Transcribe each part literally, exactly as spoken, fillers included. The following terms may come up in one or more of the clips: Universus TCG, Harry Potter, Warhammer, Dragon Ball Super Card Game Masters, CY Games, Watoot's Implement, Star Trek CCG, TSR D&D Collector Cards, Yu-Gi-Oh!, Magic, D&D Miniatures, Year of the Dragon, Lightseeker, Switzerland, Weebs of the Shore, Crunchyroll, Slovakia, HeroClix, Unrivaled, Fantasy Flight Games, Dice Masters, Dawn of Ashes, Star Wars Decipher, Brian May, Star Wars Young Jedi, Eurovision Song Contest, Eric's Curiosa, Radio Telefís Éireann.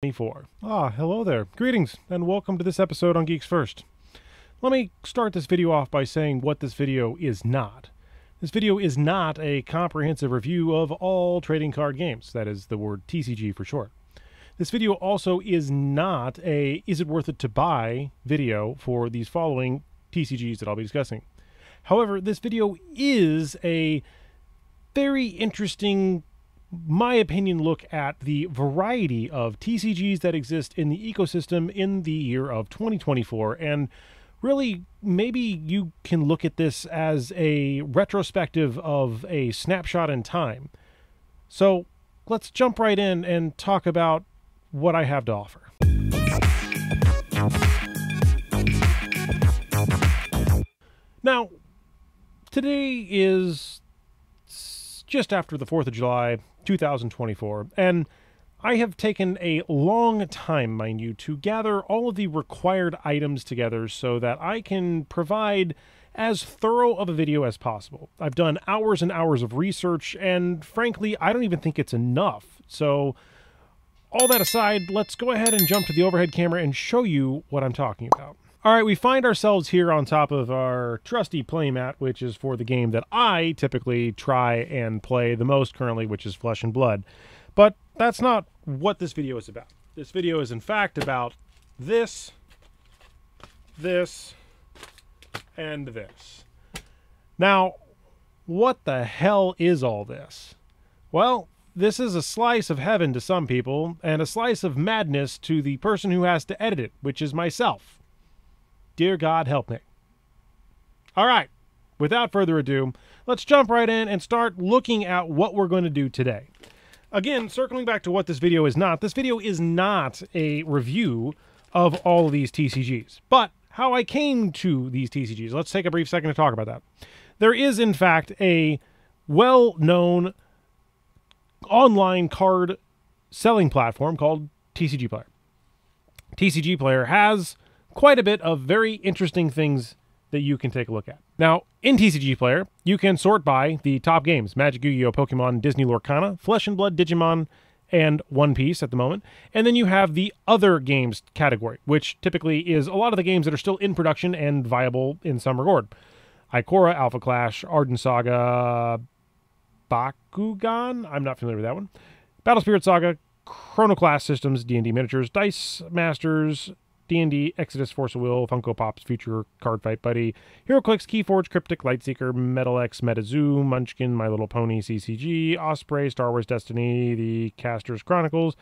twenty-four. Ah, hello there. Greetings, and welcome to this episode on Geeks First. Let me start this video off by saying what this video is not. This video is not a comprehensive review of all trading card games. That is the word T C G for short. This video also is not a is it worth it to buy video for these following T C Gs that I'll be discussing. However, this video is a very interesting, my opinion, look at the variety of T C Gs that exist in the ecosystem in the year of twenty twenty-four, and really maybe you can look at this as a retrospective of a snapshot in time. So let's jump right in and talk about what I have to offer. Now, today is just after the fourth of July, two thousand twenty-four, and I have taken a long time, mind you, to gather all of the required items together so that I can provide as thorough of a video as possible. I've done hours and hours of research, and frankly, I don't even think it's enough. So all that aside, let's go ahead and jump to the overhead camera and show you what I'm talking about. All right, we find ourselves here on top of our trusty playmat, which is for the game that I typically try and play the most currently, which is Flesh and Blood. But that's not what this video is about. This video is, in fact, about this, this, and this. Now, what the hell is all this? Well, this is a slice of heaven to some people, and a slice of madness to the person who has to edit it, which is myself. Dear God, help me. All right, without further ado, let's jump right in and start looking at what we're going to do today. Again, circling back to what this video is not, this video is not a review of all of these T C Gs, but how I came to these T C Gs. Let's take a brief second to talk about that. There is, in fact, a well-known online card selling platform called TCGplayer. TCGplayer has quite a bit of very interesting things that you can take a look at. Now, in TCGplayer, you can sort by the top games: Magic, Yu-Gi-Oh, Pokemon, Disney Lorcana, Flesh and Blood, Digimon, and One Piece at the moment. And then you have the other games category, which typically is a lot of the games that are still in production and viable in some regard. Ikora, Alpha Clash, Arden Saga, Bakugan? I'm not familiar with that one. Battle Spirits Saga, Chronoclast Systems, D and D Miniatures, Dice Masters, D and D, Exodus, Force of Will, Funko Pops, Future, Card Fight Buddy, HeroClix, Keyforge, Kryptik, Lightseeker, MetalX, MetaZoo, Munchkin, My Little Pony, C C G, Osprey, Star Wars Destiny, The Caster's Chronicles,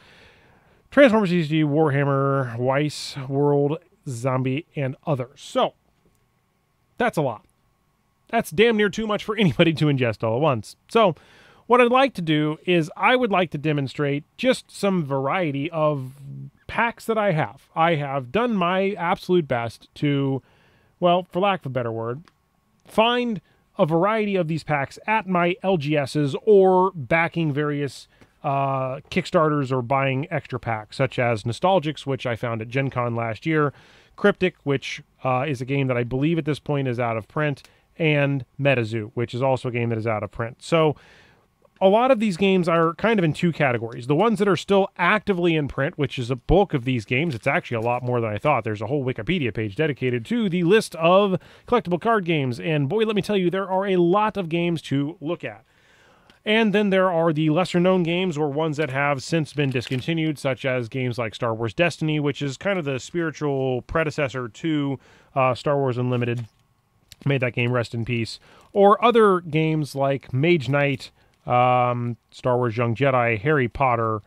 Transformers C C G, Warhammer, Weiss, World, Zombie, and others. So, that's a lot. That's damn near too much for anybody to ingest all at once. So, what I'd like to do is I would like to demonstrate just some variety of packs that I have. I have done my absolute best to, well, for lack of a better word, find a variety of these packs at my L G Ss or backing various uh, Kickstarters or buying extra packs, such as Nostalgix, which I found at Gen Con last year, Kryptik, which uh, is a game that I believe at this point is out of print, and MetaZoo, which is also a game that is out of print. So, a lot of these games are kind of in two categories. The ones that are still actively in print, which is a bulk of these games. It's actually a lot more than I thought. There's a whole Wikipedia page dedicated to the list of collectible card games. And boy, let me tell you, there are a lot of games to look at. And then there are the lesser-known games or ones that have since been discontinued, such as games like Star Wars Destiny, which is kind of the spiritual predecessor to uh, Star Wars Unlimited. Made that game rest in peace. Or other games like Mage Knight, Um, Star Wars Young Jedi, Harry Potter,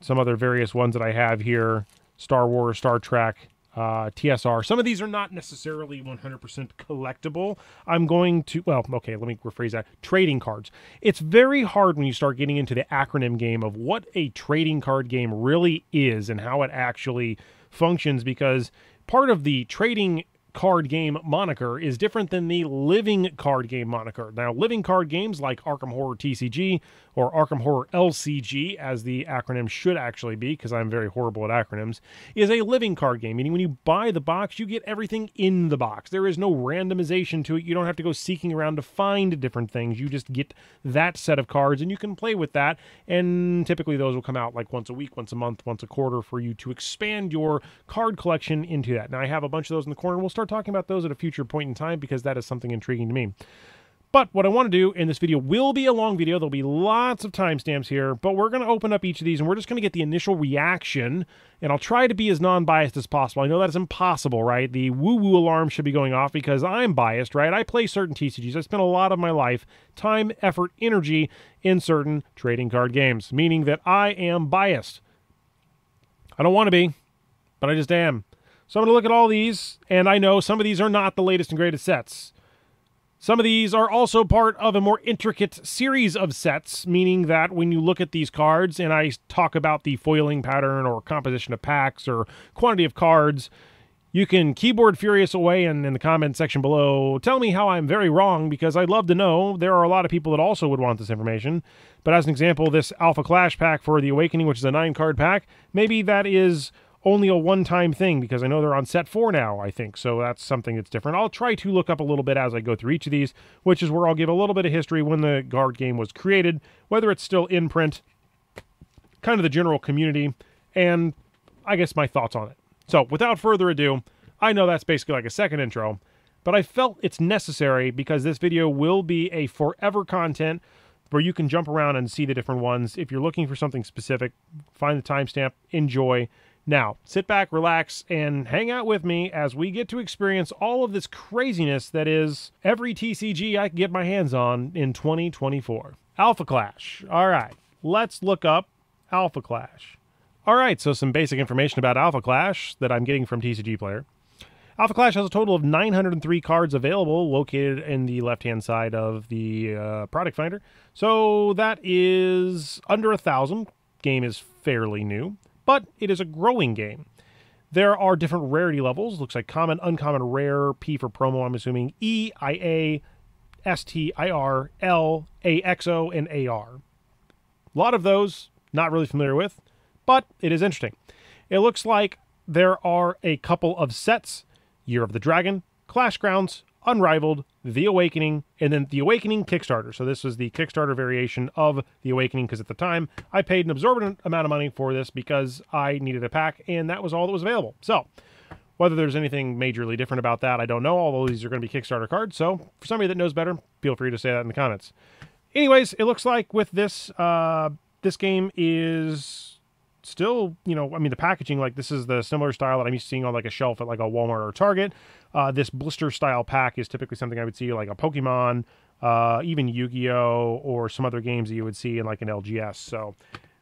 some other various ones that I have here, Star Wars, Star Trek, uh, T S R. Some of these are not necessarily one hundred percent collectible. I'm going to, well, okay, let me rephrase that. Trading cards. It's very hard when you start getting into the acronym game of what a trading card game really is and how it actually functions, because part of the trading card game moniker is different than the living card game moniker. Now, living card games like Arkham Horror T C G or Arkham Horror L C G, as the acronym should actually be, because I'm very horrible at acronyms, is a living card game, meaning when you buy the box, you get everything in the box. There is no randomization to it. You don't have to go seeking around to find different things. You just get that set of cards, and you can play with that, and typically those will come out like once a week, once a month, once a quarter for you to expand your card collection into that. Now, I have a bunch of those in the corner. We'll start talking about those at a future point in time, because that is something intriguing to me. But what I want to do in this video will be a long video. There'll be lots of timestamps here, but we're going to open up each of these, and we're just going to get the initial reaction, and I'll try to be as non-biased as possible. I know that's impossible, right? The woo-woo alarm should be going off because I'm biased, right? I play certain T C Gs. I spent a lot of my life, time, effort, energy in certain trading card games, meaning that I am biased. I don't want to be, but I just am. So I'm going to look at all these, and I know some of these are not the latest and greatest sets. Some of these are also part of a more intricate series of sets, meaning that when you look at these cards, and I talk about the foiling pattern or composition of packs or quantity of cards, you can keyboard furious away and in the comment section below, tell me how I'm very wrong, because I'd love to know. There are a lot of people that also would want this information. But as an example, this Alpha Clash pack for The Awakening, which is a nine-card pack, maybe that is only a one-time thing, because I know they're on set four now, I think, so that's something that's different. I'll try to look up a little bit as I go through each of these, which is where I'll give a little bit of history when the card game was created, whether it's still in print, kind of the general community, and I guess my thoughts on it. So, without further ado, I know that's basically like a second intro, but I felt it's necessary because this video will be a forever content where you can jump around and see the different ones. If you're looking for something specific, find the timestamp, enjoy. Now, sit back, relax, and hang out with me as we get to experience all of this craziness that is every T C G I can get my hands on in twenty twenty-four. Alpha Clash. All right, let's look up Alpha Clash. All right, so some basic information about Alpha Clash that I'm getting from TCGplayer. Alpha Clash has a total of nine hundred three cards available, located in the left-hand side of the uh, product finder. So that is under one thousand. Game is fairly new, but it is a growing game. There are different rarity levels. Looks like common, uncommon, rare, P for promo, I'm assuming, E, I A, S T I R, L, A X O, and A R. A lot of those, not really familiar with, but it is interesting. It looks like there are a couple of sets: Year of the Dragon, Clash Grounds, Unrivaled, The Awakening, and then The Awakening Kickstarter. So this was the Kickstarter variation of The Awakening, because at the time, I paid an exorbitant amount of money for this because I needed a pack, and that was all that was available. So whether there's anything majorly different about that, I don't know, although these are going to be Kickstarter cards. So for somebody that knows better, feel free to say that in the comments. Anyways, it looks like with this, uh, this game is still, you know, I mean, the packaging, like this is the similar style that I'm used to seeing on like a shelf at like a Walmart or Target. Uh, this blister style pack is typically something I would see like a Pokemon, uh, even Yu-Gi-Oh! Or some other games that you would see in like an L G S. So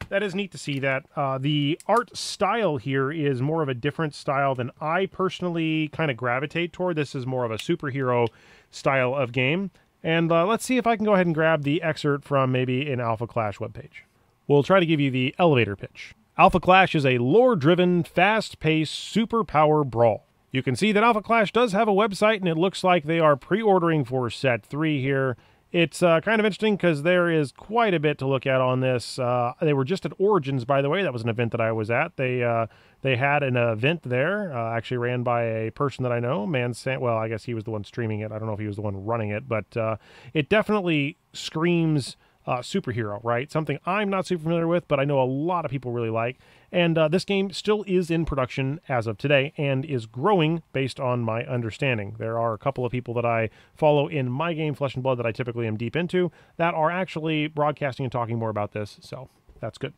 that is neat to see that. Uh, the art style here is more of a different style than I personally kind of gravitate toward. This is more of a superhero style of game. And uh, let's see if I can go ahead and grab the excerpt from maybe an Alpha Clash webpage. We'll try to give you the elevator pitch. Alpha Clash is a lore-driven, fast-paced, superpower brawl. You can see that Alpha Clash does have a website, and it looks like they are pre-ordering for set three here. It's uh, kind of interesting because there is quite a bit to look at on this. Uh, they were just at Origins, by the way. That was an event that I was at. They uh, they had an event there, uh, actually ran by a person that I know, Man San. Well, I guess he was the one streaming it. I don't know if he was the one running it, but uh, it definitely screams Uh, superhero, right? Something I'm not super familiar with, but I know a lot of people really like. And uh, this game still is in production as of today and is growing based on my understanding. There are a couple of people that I follow in my game, Flesh and Blood, that I typically am deep into that are actually broadcasting and talking more about this. So that's good.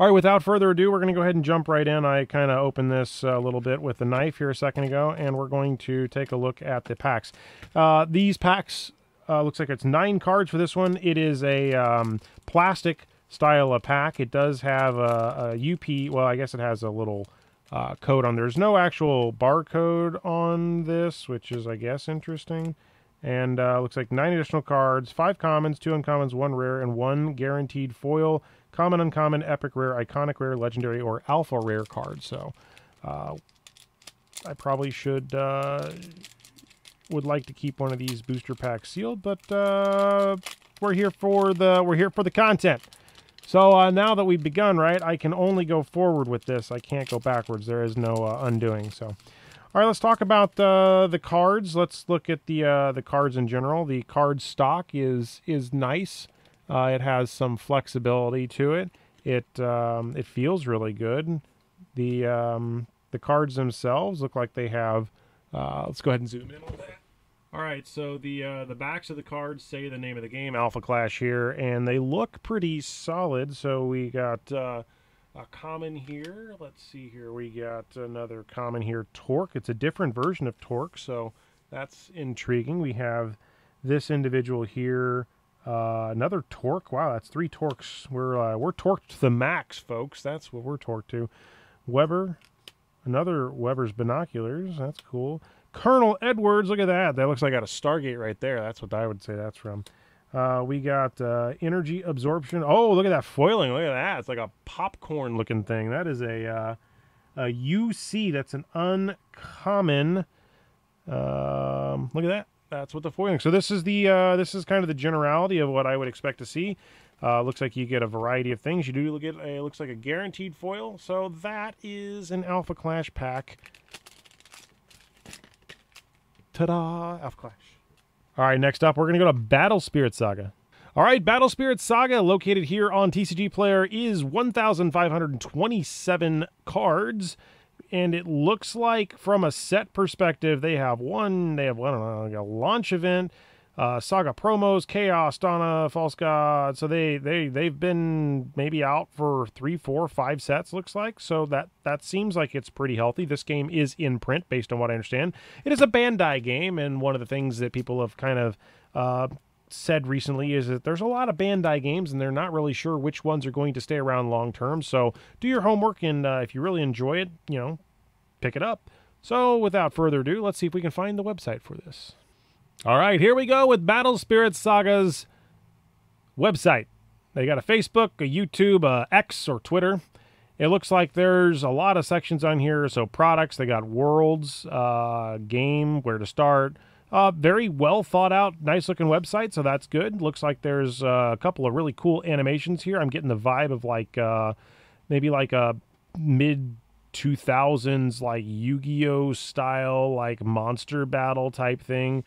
All right, without further ado, we're going to go ahead and jump right in. I kind of opened this a little bit with a knife here a second ago, and we're going to take a look at the packs. Uh, these packs Uh, looks like it's nine cards for this one. It is a um, plastic style of pack. It does have a, a U P. Well, I guess it has a little uh, code on. There's no actual barcode on this, which is, I guess, interesting. And uh, looks like nine additional cards, five commons, two uncommons, one rare, and one guaranteed foil. Common, uncommon, epic rare, iconic rare, legendary, or alpha rare card. So uh, I probably should... Uh, would like to keep one of these booster packs sealed, but uh, we're here for the we're here for the content. So uh, now that we've begun, right, I can only go forward with this. I can't go backwards. There is no uh, undoing. So, all right, let's talk about uh, the cards. Let's look at the uh, the cards in general. The card stock is is nice. Uh, it has some flexibility to it. It um, it feels really good. The um, the cards themselves look like they have. Uh, let's go ahead and zoom in on that. All right, so the uh, the backs of the cards say the name of the game, Alpha Clash here, and they look pretty solid. So we got uh, a common here. Let's see here. We got another common here, Torque. It's a different version of Torque, so that's intriguing. We have this individual here, uh, another Torque. Wow, that's three Torques. We're uh, we're torqued to the max, folks. That's what we're torqued to. Weber, another Weber's binoculars. That's cool. Colonel Edwards, look at that. That looks like I got a Stargate right there. That's what I would say that's from. Uh, we got uh, Energy Absorption. Oh, look at that foiling. Look at that. It's like a popcorn-looking thing. That is a, uh, a U C. That's an uncommon. Um, look at that. That's what the foiling. So this is the uh, this is kind of the generality of what I would expect to see. Uh, looks like you get a variety of things. You do get a, looks like a guaranteed foil. So that is an Alpha Clash pack. Ta-da! Alpha Clash. All right, next up, we're going to go to Battle Spirits Saga. All right, Battle Spirits Saga, located here on T C G Player, is one thousand five hundred twenty-seven cards, and it looks like, from a set perspective, they have one, they have one, I don't know, like a launch event, uh, Saga promos, Chaos, Donna, False God. So they they they've been maybe out for three, four, five sets. Looks like so that that seems like it's pretty healthy. This game is in print, based on what I understand. It is a Bandai game, and one of the things that people have kind of uh, said recently is that there's a lot of Bandai games, and they're not really sure which ones are going to stay around long term. So do your homework, and uh, if you really enjoy it, you know, pick it up. So without further ado, let's see if we can find the website for this. All right, here we go with Battle Spirits Saga's website. They got a Facebook, a YouTube, a X, or Twitter. It looks like there's a lot of sections on here. So products, they got worlds, uh, game, where to start. Uh, very well thought out, nice-looking website, so that's good. Looks like there's uh, a couple of really cool animations here. I'm getting the vibe of like uh, maybe like a mid two thousands like Yu-Gi-Oh style, like monster battle type thing.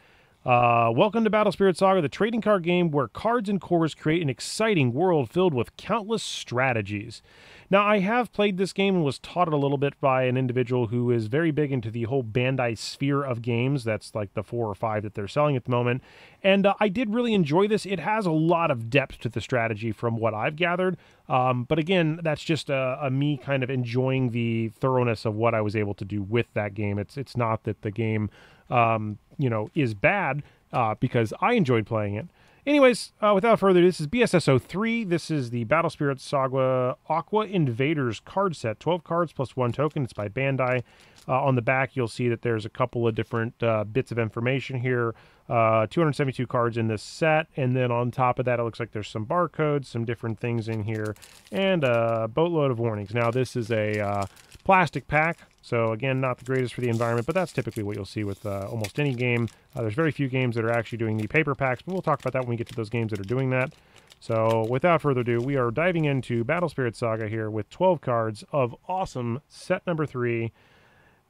Uh, welcome to Battle Spirits Saga, the trading card game where cards and cores create an exciting world filled with countless strategies. Now, I have played this game and was taught it a little bit by an individual who is very big into the whole Bandai sphere of games. That's like the four or five that they're selling at the moment. And uh, I did really enjoy this. It has a lot of depth to the strategy from what I've gathered. Um, but again, that's just a, a me kind of enjoying the thoroughness of what I was able to do with that game. It's, it's not that the game... Um, you know, is bad uh, because I enjoyed playing it. Anyways, uh, without further ado, this is B S S oh three. This is the Battle Spirits Saga Aqua Invaders card set. twelve cards plus one token. It's by Bandai. Uh, on the back, you'll see that there's a couple of different uh, bits of information here. Uh, two hundred seventy-two cards in this set. And then on top of that, it looks like there's some barcodes, some different things in here, and a boatload of warnings. Now, this is a uh, plastic pack. So, again, not the greatest for the environment, but that's typically what you'll see with uh, almost any game. Uh, there's very few games that are actually doing the paper packs, but we'll talk about that when we get to those games that are doing that. So, without further ado, we are diving into Battle Spirits Saga here with twelve cards of awesome set number three.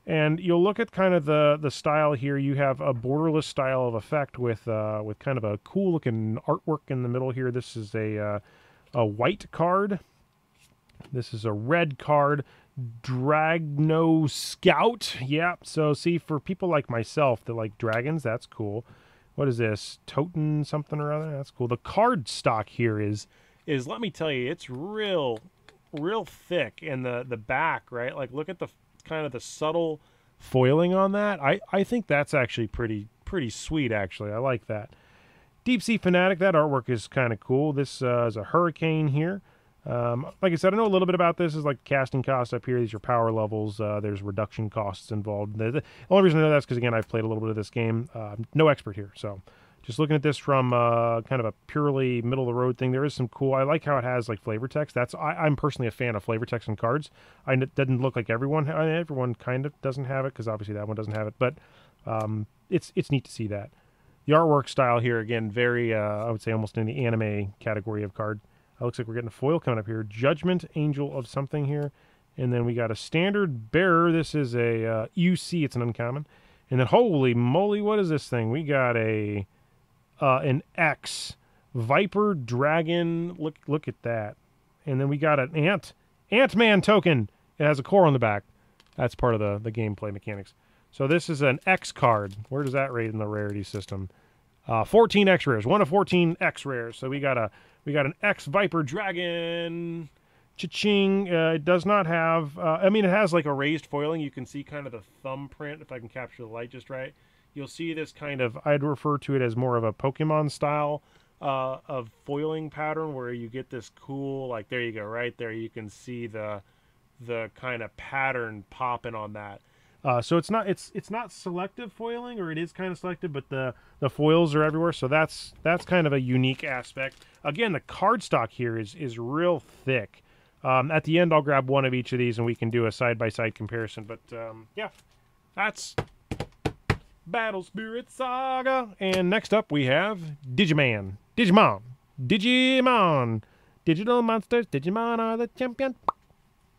And you'll look at kind of the, the style here. You have a borderless style of effect with uh, with kind of a cool-looking artwork in the middle here. This is a, uh, a white card. This is a red card. Dragno Scout. Yeah, so see, for people like myself that like dragons, that's cool. What is this? Totem something or other? That's cool. The card stock here is, is let me tell you, it's real, real thick in the, the back, right? Like, look at the kind of the subtle foiling on that. I, I think that's actually pretty, pretty sweet, actually. I like that. Deep Sea Fanatic, that artwork is kind of cool. This uh, is a hurricane here. Um, like I said, I know a little bit about this. Is like casting costs up here. These are power levels. Uh, there's reduction costs involved. The, the only reason I know that's because, again, I've played a little bit of this game. Uh, no expert here. So just looking at this from uh, kind of a purely middle-of-the-road thing, there is some cool... I like how it has like flavor text. That's, I, I'm personally a fan of flavor text and cards. I, it doesn't look like everyone... I mean, everyone kind of doesn't have it because obviously that one doesn't have it. But um, it's, it's neat to see that. The artwork style here, again, very, uh, I would say almost in the anime category of card. Uh, looks like we're getting a foil coming up here. Judgment Angel of something here. And then we got a Standard Bearer. This is a uh, U C. It's an uncommon. And then, holy moly, what is this thing? We got a uh, an X. Viper Dragon. Look look at that. And then we got an Ant. Ant-Man token. It has a core on the back. That's part of the, the gameplay mechanics. So this is an X card. Where does that rate in the rarity system? Uh, fourteen X rares. One of fourteen X rares. So we got a we got an X Viper Dragon. Cha-ching. Uh, it does not have... Uh, I mean, it has like a raised foiling. You can see kind of the thumbprint, if I can capture the light just right. You'll see this kind of... I'd refer to it as more of a Pokemon style uh, of foiling pattern where you get this cool... Like, there you go. Right there, you can see the the kind of pattern popping on that. Uh, so it's not it's it's not selective foiling, or it is kind of selective, but the the foils are everywhere. So that's that's kind of a unique aspect. Again, the cardstock here is is real thick. Um, at the end, I'll grab one of each of these, and we can do a side by side comparison. But um, yeah, that's Battle Spirits Saga. And next up, we have Digimon, Digimon, Digimon, digital monsters. Digimon are the champion.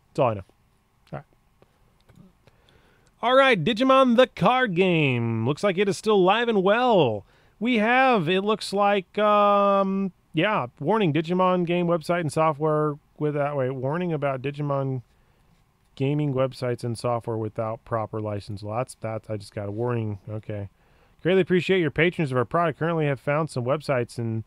That's all I know. All right, Digimon the card game. Looks like it is still live and well. We have, it looks like, um, yeah, warning, Digimon game website and software without, wait, warning about Digimon gaming websites and software without proper license. Well, that's, that's, I just got a warning. Okay. Greatly appreciate your patrons of our product. Currently have found some websites and,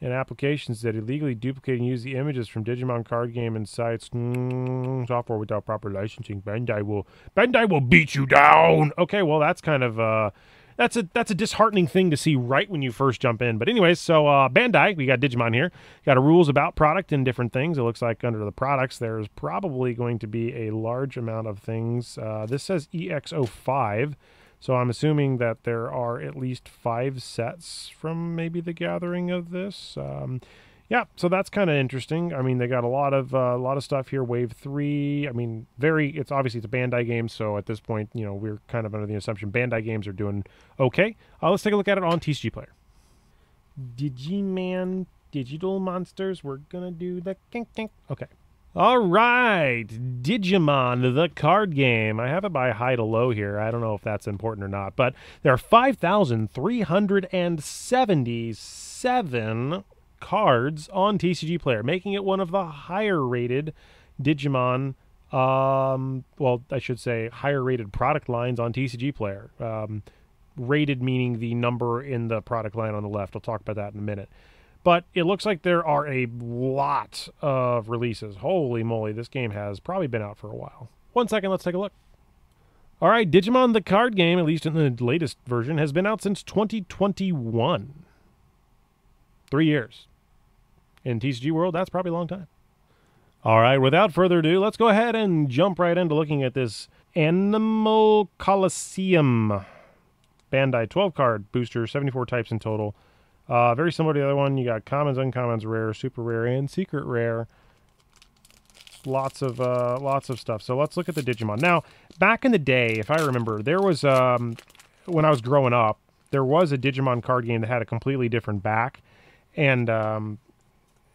and applications that illegally duplicate and use the images from Digimon card game and sites. Mm, software without proper licensing. Bandai will Bandai will beat you down. Okay, well that's kind of uh that's a that's a disheartening thing to see right when you first jump in. But anyways, so uh Bandai, we got Digimon here. Got a rules about product and different things. It looks like under the products there's probably going to be a large amount of things. Uh this says E X zero five. So I'm assuming that there are at least five sets from maybe the gathering of this. Um, yeah, so that's kind of interesting. I mean, they got a lot of a uh, lot of stuff here. Wave three. I mean, very. It's obviously it's a Bandai game, so at this point, you know, we're kind of under the assumption Bandai games are doing okay. Uh, let's take a look at it on TCGplayer. Digimon Digital Monsters. We're gonna do the kink kink. Okay. All right, Digimon, the card game. I have it by high to low here. I don't know if that's important or not, but there are five thousand three hundred seventy-seven cards on TCGplayer, making it one of the higher-rated Digimon, um, well, I should say higher-rated product lines on TCGplayer. Um, rated meaning the number in the product line on the left. I'll talk about that in a minute. But it looks like there are a lot of releases. Holy moly, this game has probably been out for a while. One second, let's take a look. All right, Digimon the card game, at least in the latest version, has been out since twenty twenty-one. Three years. In T C G world, that's probably a long time. All right, without further ado, let's go ahead and jump right into looking at this Animal Coliseum. Bandai twelve card booster, seventy-four types in total. Uh, very similar to the other one. You got commons, uncommons, rare, super rare, and secret rare. Lots of uh, lots of stuff. So let's look at the Digimon. Now, back in the day, if I remember, there was um, when I was growing up, there was a Digimon card game that had a completely different back, and um,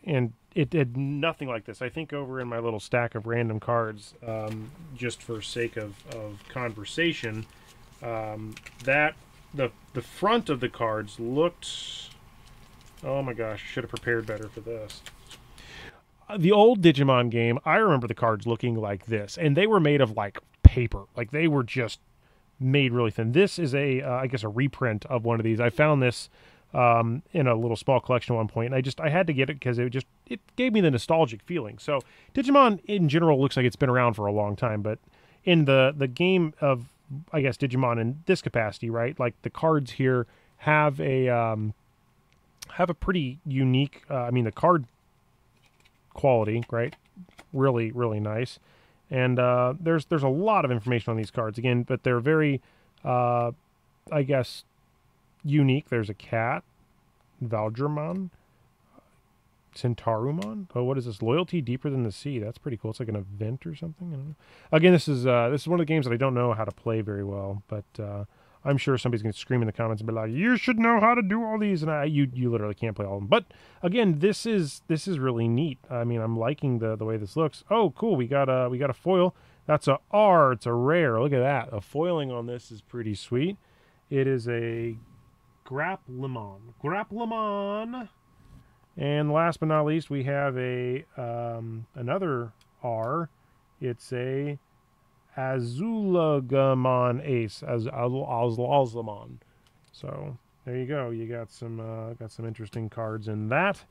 and it did nothing like this. I think over in my little stack of random cards, um, just for sake of of conversation, um, that the the front of the cards looked. Oh my gosh, should have prepared better for this. The old Digimon game, I remember the cards looking like this, and they were made of, like, paper. Like, they were just made really thin. This is a, uh, I guess, a reprint of one of these. I found this um, in a little small collection at one point, and I just, I had to get it because it just, it gave me the nostalgic feeling. So, Digimon, in general, looks like it's been around for a long time, but in the, the game of, I guess, Digimon in this capacity, right? Like, the cards here have a... Um, have a pretty unique, uh, I mean, the card quality, right? Really, really nice. And uh, there's there's a lot of information on these cards, again, but they're very, uh, I guess, unique. There's a cat, Valdramon, Centarumon. Oh, what is this? Loyalty Deeper Than the Sea. That's pretty cool. It's like an event or something. I don't know. Again, this is, uh, this is one of the games that I don't know how to play very well, but... Uh, I'm sure somebody's going to scream in the comments and be like, you should know how to do all these, and I, you you literally can't play all of them. But again, this is this is really neat. I mean, I'm liking the the way this looks. Oh, cool. We got a we got a foil. That's a R. It's a rare. Look at that. A foiling on this is pretty sweet. It is a Graplimon. Graplimon. And last but not least, we have a um, another R. It's a Azulagamon Ace, as Azulagamon. So there you go. You got some uh, got some interesting cards in that.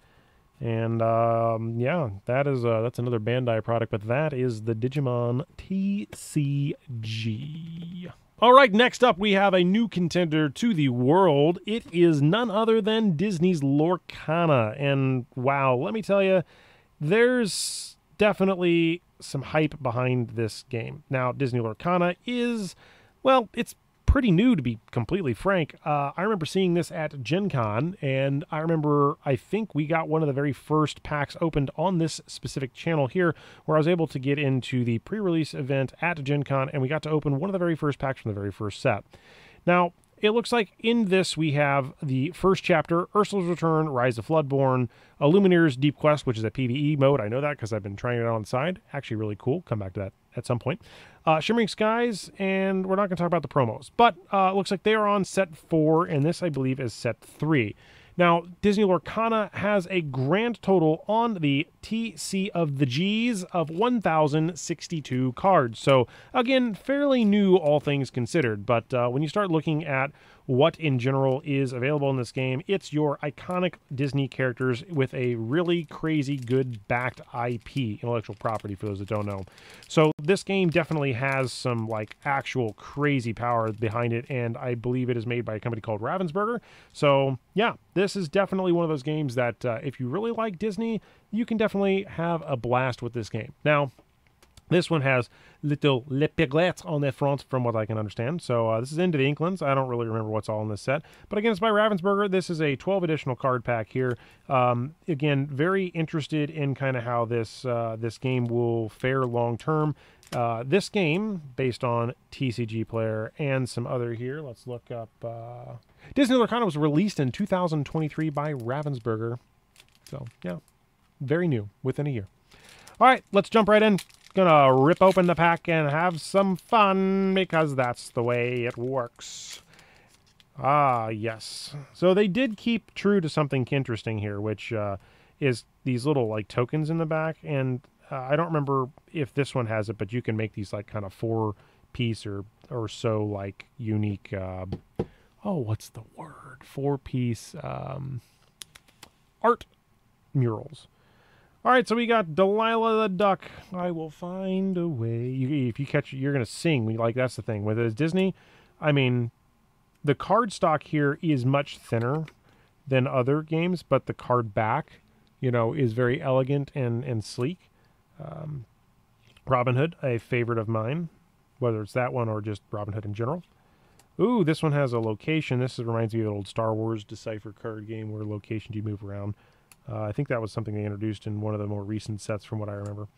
And um, yeah, that is uh, that's another Bandai product, but that is the Digimon T C G. All right, next up we have a new contender to the World. It is none other than Disney's Lorcana. And wow, let me tell you, there's definitely some hype behind this game. Now, Disney Lorcana is, well, it's pretty new, to be completely frank. Uh, I remember seeing this at Gen Con, and I remember, I think we got one of the very first packs opened on this specific channel here, where I was able to get into the pre-release event at Gen Con, and we got to open one of the very first packs from the very first set. Now, it looks like in this we have the first chapter, Ursula's Return, Rise of Floodborn, Illumineer's Deep Quest, which is a PvE mode. I know that because I've been trying it on the side. Actually really cool. Come back to that at some point. Uh, Shimmering Skies, and we're not going to talk about the promos. But it uh, looks like they are on set four, and this, I believe, is set three. Now, Disney Lorcana has a grand total on the T C of the G's of one thousand sixty-two cards. So, again, fairly new, all things considered. But uh, when you start looking at what, in general, is available in this game, it's your iconic Disney characters with a really crazy good backed I P, intellectual property, for those that don't know. So, this game definitely has some, like, actual crazy power behind it, and I believe it is made by a company called Ravensburger. So, yeah, this is definitely one of those games that, uh, if you really like Disney, you can definitely have a blast with this game. Now, this one has little le piglets on the front, from what I can understand. So uh, this is Into the Inklings. I don't really remember what's all in this set. But again, it's by Ravensburger. This is a twelve additional card pack here. Um, again, very interested in kind of how this, uh, this game will fare long term. Uh, this game, based on TCGplayer and some other here. Let's look up... Uh, Disney Lorcana was released in two thousand twenty-three by Ravensburger. So, yeah. Very new, within a year. All right, let's jump right in. Gonna rip open the pack and have some fun, because that's the way it works. Ah, yes. So they did keep true to something interesting here, which uh, is these little, like, tokens in the back. And uh, I don't remember if this one has it, but you can make these, like, kind of four-piece or, or so, like, unique... Uh, oh, what's the word? Four-piece um, art murals. All right, so we got Delilah the Duck. I will find a way. You, if you catch it, you're going to sing. We, like, that's the thing. With it as Disney, I mean, the card stock here is much thinner than other games, but the card back, you know, is very elegant and, and sleek. Um, Robin Hood, a favorite of mine, whether it's that one or just Robin Hood in general. Ooh, this one has a location. This is, reminds me of the old Star Wars Decipher card game where locations you move around. Uh, I think that was something they introduced in one of the more recent sets from what I remember.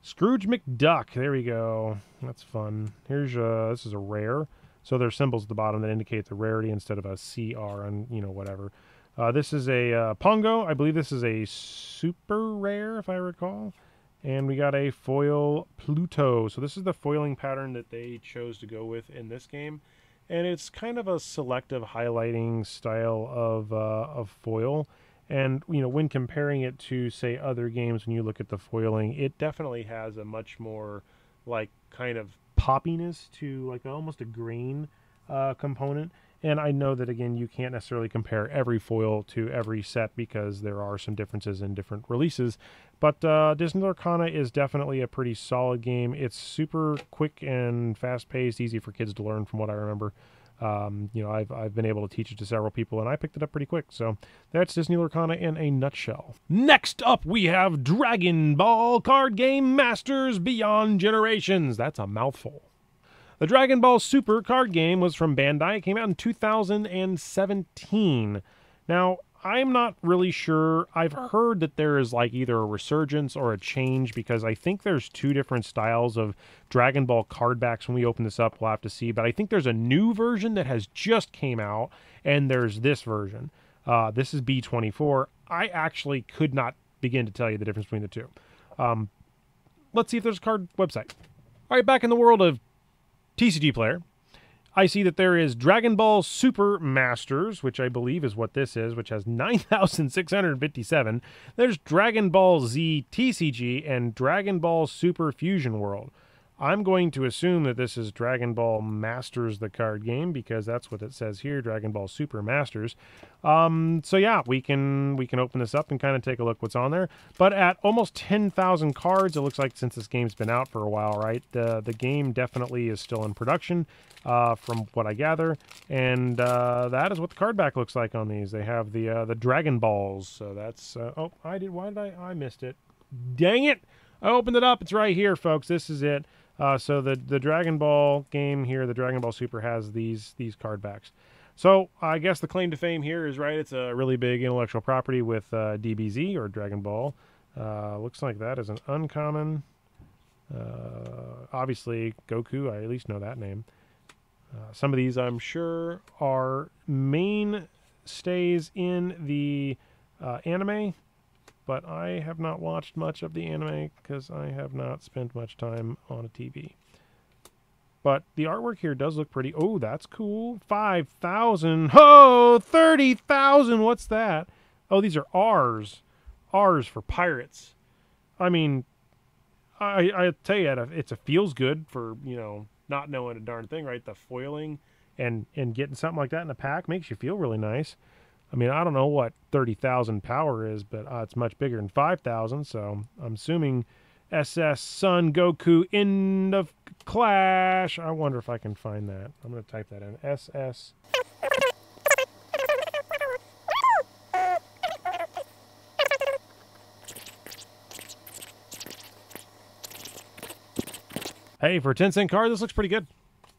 Scrooge McDuck. There we go. That's fun. Here's a, this is a rare. So there's symbols at the bottom that indicate the rarity instead of a C R and, you know, whatever. Uh, this is a uh, Pongo. I believe this is a super rare, if I recall. And we got a foil Pluto. So this is the foiling pattern that they chose to go with in this game. And it's kind of a selective highlighting style of, uh, of foil. And, you know, when comparing it to, say, other games, when you look at the foiling, it definitely has a much more, like, kind of poppiness to, like, almost a grain uh, component. And I know that, again, you can't necessarily compare every foil to every set because there are some differences in different releases. But uh, Disney Lorcana is definitely a pretty solid game. It's super quick and fast-paced, easy for kids to learn from what I remember. Um, you know, I've, I've been able to teach it to several people, and I picked it up pretty quick. So that's Disney Lorcana in a nutshell. Next up, we have Dragon Ball Card Game Masters Beyond Generations. That's a mouthful. The Dragon Ball Super card game was from Bandai. It came out in two thousand seventeen. Now, I'm not really sure. I've heard that there is like either a resurgence or a change, because I think there's two different styles of Dragon Ball card backs. When we open this up, we'll have to see. But I think there's a new version that has just came out, and there's this version. Uh, this is B twenty-four. I actually could not begin to tell you the difference between the two. Um, let's see if there's a card website. All right, back in the world of TCGplayer, I see that there is Dragon Ball Super Masters, which I believe is what this is, which has nine thousand six hundred fifty-seven. There's Dragon Ball Z T C G and Dragon Ball Super Fusion World. I'm going to assume that this is Dragon Ball Masters, the card game, because that's what it says here, Dragon Ball Super Masters. Um, so yeah, we can we can open this up and kind of take a look what's on there. But at almost ten thousand cards, it looks like since this game's been out for a while, right? The, the game definitely is still in production, uh, from what I gather. And uh, that is what the card back looks like on these. They have the uh, the Dragon Balls. So that's... Uh, oh, I did... Why did I... I missed it. Dang it! I opened it up. It's right here, folks. This is it. Uh, so the, the Dragon Ball game here, the Dragon Ball Super, has these these card backs. So I guess the claim to fame here is, right, it's a really big intellectual property with uh, D B Z, or Dragon Ball. Uh, looks like that is an uncommon. Uh, obviously, Goku, I at least know that name. Uh, some of these, I'm sure, are mainstays in the uh, anime. But I have not watched much of the anime because I have not spent much time on a T V. But the artwork here does look pretty. Oh, that's cool. five thousand. Oh, thirty thousand. What's that? Oh, these are R's. R's for pirates. I mean, I, I tell you, it's a feels good for, you know, not knowing a darn thing, right? The foiling and, and getting something like that in a pack makes you feel really nice. I mean, I don't know what thirty thousand power is, but uh, it's much bigger than five thousand, so I'm assuming S S Son Goku End of Clash. I wonder if I can find that. I'm going to type that in. S S. Hey, for a ten cent card, this looks pretty good.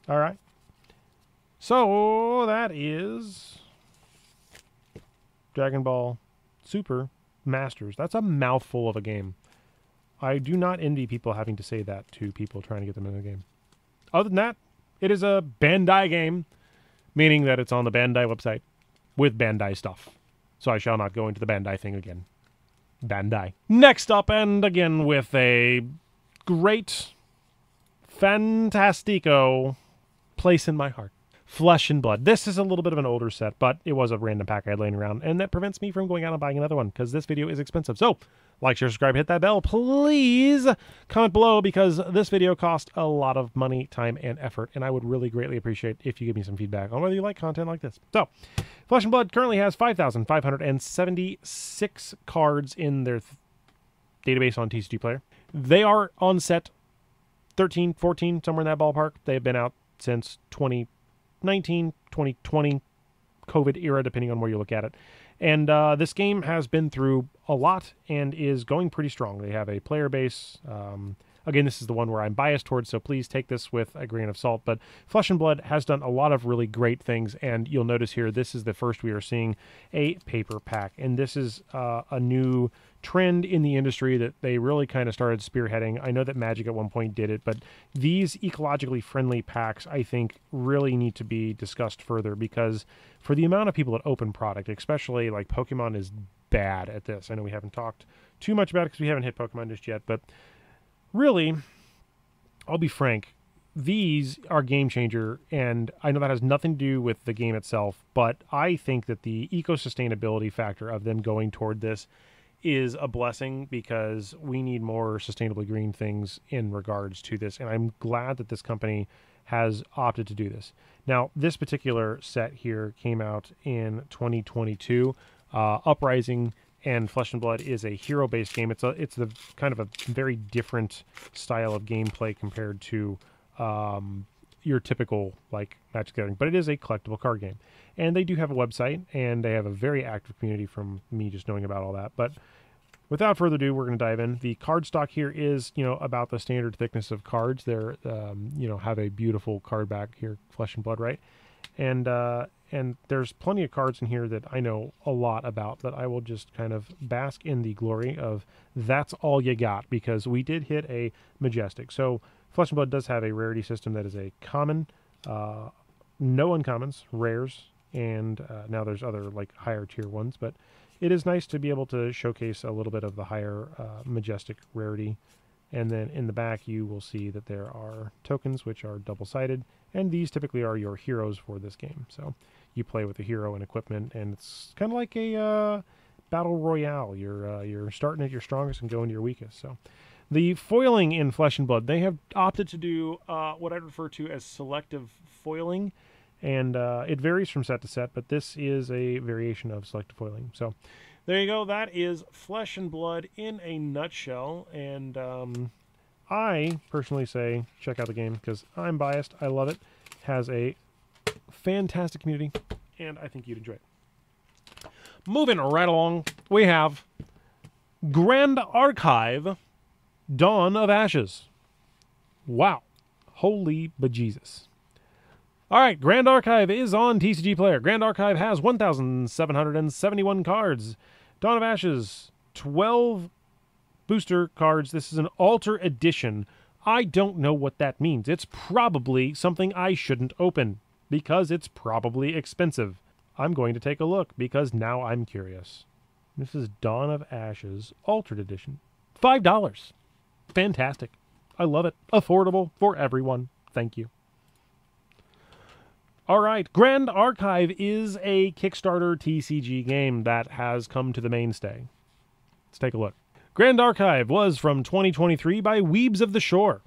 All right. So that is... Dragon Ball Super Masters. That's a mouthful of a game. I do not envy people having to say that to people trying to get them in the game. Other than that, it is a Bandai game, meaning that it's on the Bandai website with Bandai stuff. So I shall not go into the Bandai thing again. Bandai. Next up, and again with a great, fantastico place in my heart. Flesh and Blood. This is a little bit of an older set, but it was a random pack I had laying around, and that prevents me from going out and buying another one, because this video is expensive. So, like, share, subscribe, hit that bell. Please comment below, because this video cost a lot of money, time, and effort, and I would really greatly appreciate if you give me some feedback on whether you like content like this. So, Flesh and Blood currently has five thousand five hundred seventy-six cards in their th database on TCGplayer. They are on set thirteen, fourteen, somewhere in that ballpark. They have been out since twenty nineteen, twenty twenty, COVID era, depending on where you look at it. And uh, this game has been through a lot and is going pretty strong. They have a player base. Um, again, this is the one where I'm biased towards, so please take this with a grain of salt. But Flesh and Blood has done a lot of really great things, and you'll notice here, this is the first we are seeing a paper pack. And this is uh, a new trend in the industry that they really kind of started spearheading. I know that Magic at one point did it, but these ecologically friendly packs, I think, really need to be discussed further, because for the amount of people that open product, especially like Pokemon is bad at this. I know we haven't talked too much about it because we haven't hit Pokemon just yet, but really, I'll be frank, these are game changer, and I know that has nothing to do with the game itself, but I think that the eco-sustainability factor of them going toward this is a blessing, because we need more sustainably green things in regards to this, and I'm glad that this company has opted to do this. Now, this particular set here came out in twenty twenty-two. Uh, Uprising and Flesh and Blood is a hero-based game. It's a it's the kind of a very different style of gameplay compared to um, your typical like Magic Gathering, but it is a collectible card game. And they do have a website, and they have a very active community from me just knowing about all that. But without further ado, we're going to dive in. The card stock here is, you know, about the standard thickness of cards. They're, um, you know, have a beautiful card back here, Flesh and Blood, right? And uh, And there's plenty of cards in here that I know a lot about, but I will just kind of bask in the glory of that's all you got, because we did hit a Majestic. So Flesh and Blood does have a rarity system that is a common, uh, no uncommons, rares, and uh, now there's other like higher tier ones, but it is nice to be able to showcase a little bit of the higher uh, Majestic rarity. And then in the back, you will see that there are tokens, which are double-sided, and these typically are your heroes for this game. So you play with a hero and equipment, and it's kind of like a uh, battle royale. You're uh, you're starting at your strongest and going to your weakest. So the foiling in Flesh and Blood, they have opted to do uh, what I refer to as selective foiling, and uh, it varies from set to set, but this is a variation of selective foiling. So there you go. That is Flesh and Blood in a nutshell. And um, I personally say check out the game because I'm biased. I love it. It has a fantastic community, and I think you'd enjoy it. Moving right along, we have Grand Archive, Dawn of Ashes. Wow. Holy bejesus. All right, Grand Archive is on TCGplayer. Grand Archive has one thousand seven hundred seventy-one cards. Dawn of Ashes, twelve booster cards. This is an Alter Edition. I don't know what that means. It's probably something I shouldn't open because it's probably expensive. I'm going to take a look because now I'm curious. This is Dawn of Ashes Altered Edition. five dollars. Fantastic. I love it. Affordable for everyone. Thank you. All right, Grand Archive is a Kickstarter T C G game that has come to the mainstay. Let's take a look. Grand Archive was from twenty twenty-three by Weebs of the Shore.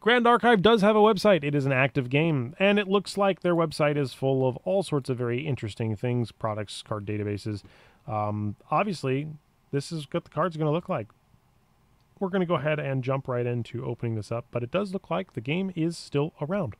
Grand Archive does have a website. It is an active game, and it looks like their website is full of all sorts of very interesting things, products, card databases. Um, obviously, this is what the card's going to look like. We're going to go ahead and jump right into opening this up, but it does look like the game is still around.